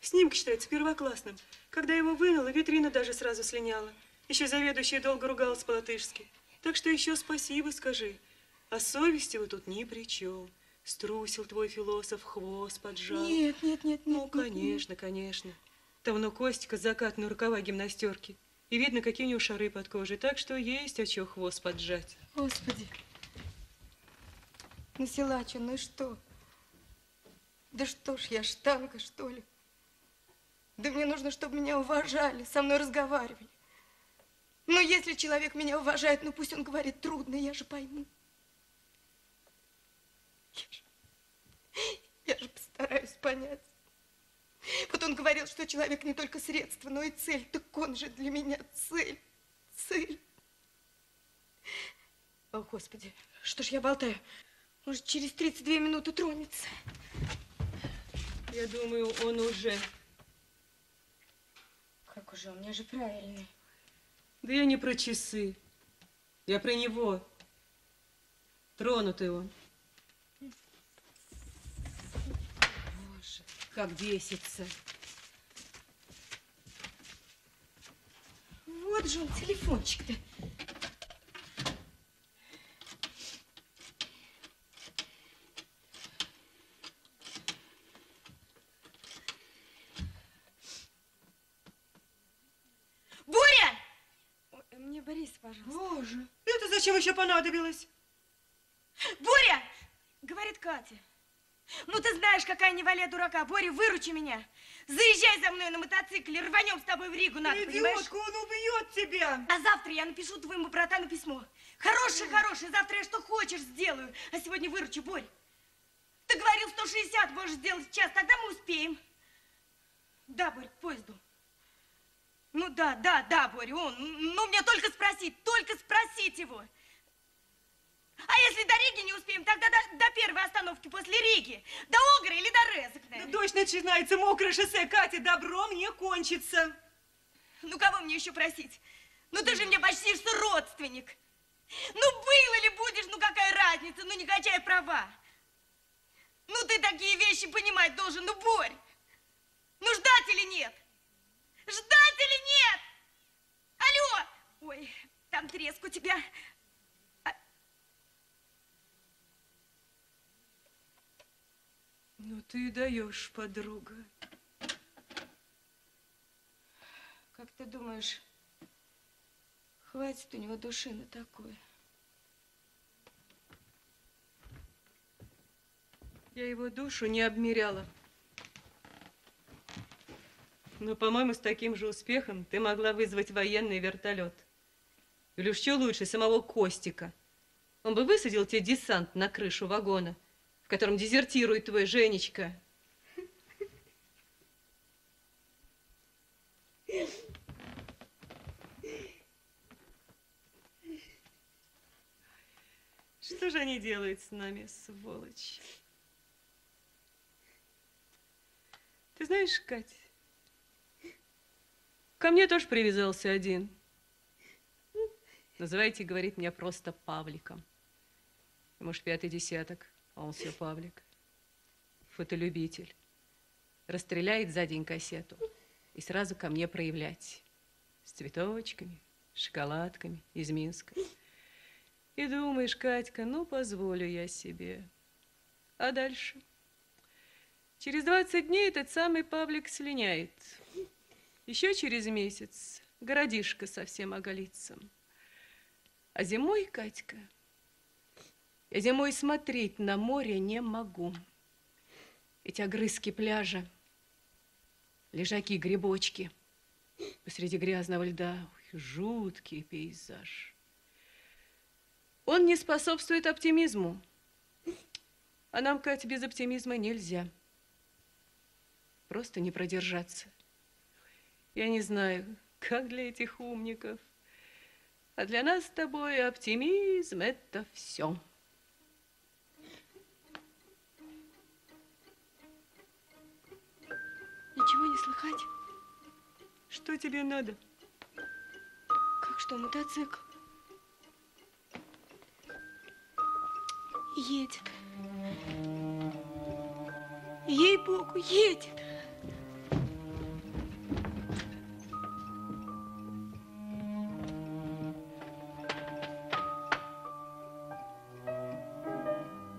Снимки считаются первоклассным. Когда его вынула, витрина даже сразу слиняла. Еще заведующая долго ругалась по-латышски. Так что еще спасибо скажи. А совести вы тут ни при чем. Струсил твой философ, хвост поджал. Нет. Ну, конечно. Там ну Костика закат на рукава гимнастерки. И видно, какие у него шары под кожей. Так что есть о чё хвост поджать. Господи. Насилача, ну и что? Да что ж я, штанга, что ли? Да мне нужно, чтобы меня уважали, со мной разговаривали. Но если человек меня уважает, ну пусть он говорит трудно, я же пойму. Я же постараюсь понять. Вот он говорил, что человек не только средство, но и цель. Так он же для меня цель. О, Господи, что ж я болтаю? Может, через 32 минуты тронется? Я думаю, он уже. Как уже? У меня же правильный. Да я не про часы. Я про него. Тронутый он. Как бесится. Вот же он, телефончик-то. Боря! Мне Борис, пожалуйста. Боже, это зачем еще понадобилось? Боря! Говорит Катя. Ну, ты знаешь, какая не валя дурака. Боря, выручи меня. Заезжай за мной на мотоцикле, рванем с тобой в Ригу, надо, идиотку, понимаешь? Он убьет тебя. А завтра я напишу твоему братану письмо. Хорошее, завтра я что хочешь сделаю. А сегодня выручи, Борь. Ты говорил, 160 можешь сделать сейчас, тогда мы успеем. Да, Борь, к поезду. Ну да, Боря, он. Ну, мне только спросить его. А если до Риги не успеем, тогда до первой остановки после Риги. До Огры или до Резок, наверное. Дождь начинается, мокрое шоссе, Катя, добро мне кончится. Ну, кого мне еще просить? Ну, ты же мне почти что родственник. Ну, был или будешь, ну, какая разница, ну, не качай права. Ну, ты такие вещи понимать должен, ну, Борь. Ну, ждать или нет? Ждать или нет? Алло! Ой, там треск у тебя. Ну ты и даешь, подруга. Как ты думаешь, хватит у него души на такое? Я его душу не обмеряла. Но, по-моему, с таким же успехом ты могла вызвать военный вертолет. Или уж что лучше, самого Костика. Он бы высадил тебе десант на крышу вагона, в котором дезертирует твой Женечка. Что же они делают с нами, сволочь? Ты знаешь, Кать, ко мне тоже привязался один. Называйте, говорит, меня просто Павликом. Может, пятый десяток. А он все Павлик, фотолюбитель, расстреляет за день кассету и сразу ко мне проявлять с цветочками, шоколадками из Минска. И думаешь, Катька, ну позволю я себе. А дальше? Через 20 дней этот самый Павлик слиняет. Еще через месяц городишко совсем оголится. А зимой, Катька, я зимой смотреть на море не могу. Эти огрызки пляжа, лежаки, грибочки посреди грязного льда. Жуткий пейзаж. Он не способствует оптимизму. А нам, Катя, без оптимизма нельзя. Просто не продержаться. Я не знаю, как для этих умников. А для нас с тобой оптимизм – это все. Ничего не слыхать. Что тебе надо? Как что, мотоцикл? Едет. Ей-богу, едет.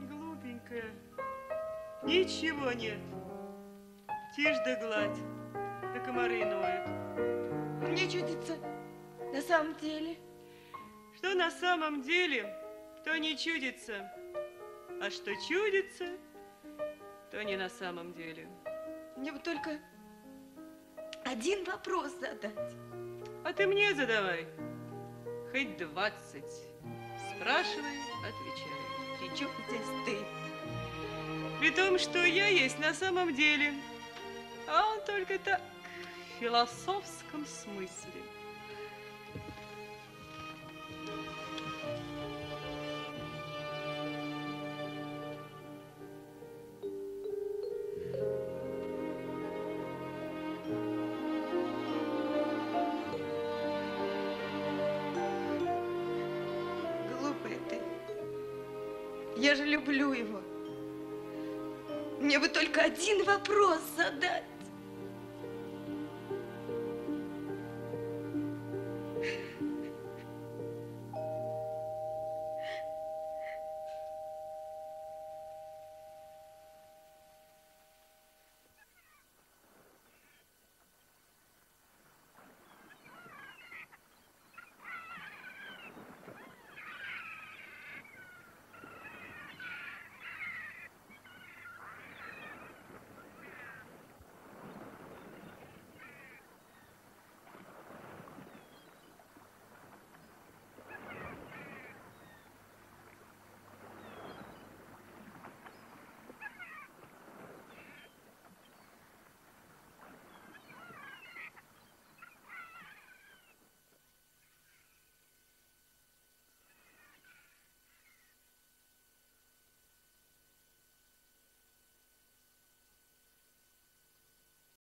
Глупенькая. Ничего нет. Тишь да гладь, да комары ноют. Мне чудится, на самом деле. Что на самом деле, то не чудится. А что чудится, то не на самом деле. Мне бы только один вопрос задать. А ты мне задавай. Хоть 20. Спрашивай, отвечай. Причем здесь ты? При том, что я есть на самом деле. А он только так, в философском смысле. Глупая ты. Я же люблю его. Мне бы только один вопрос задать.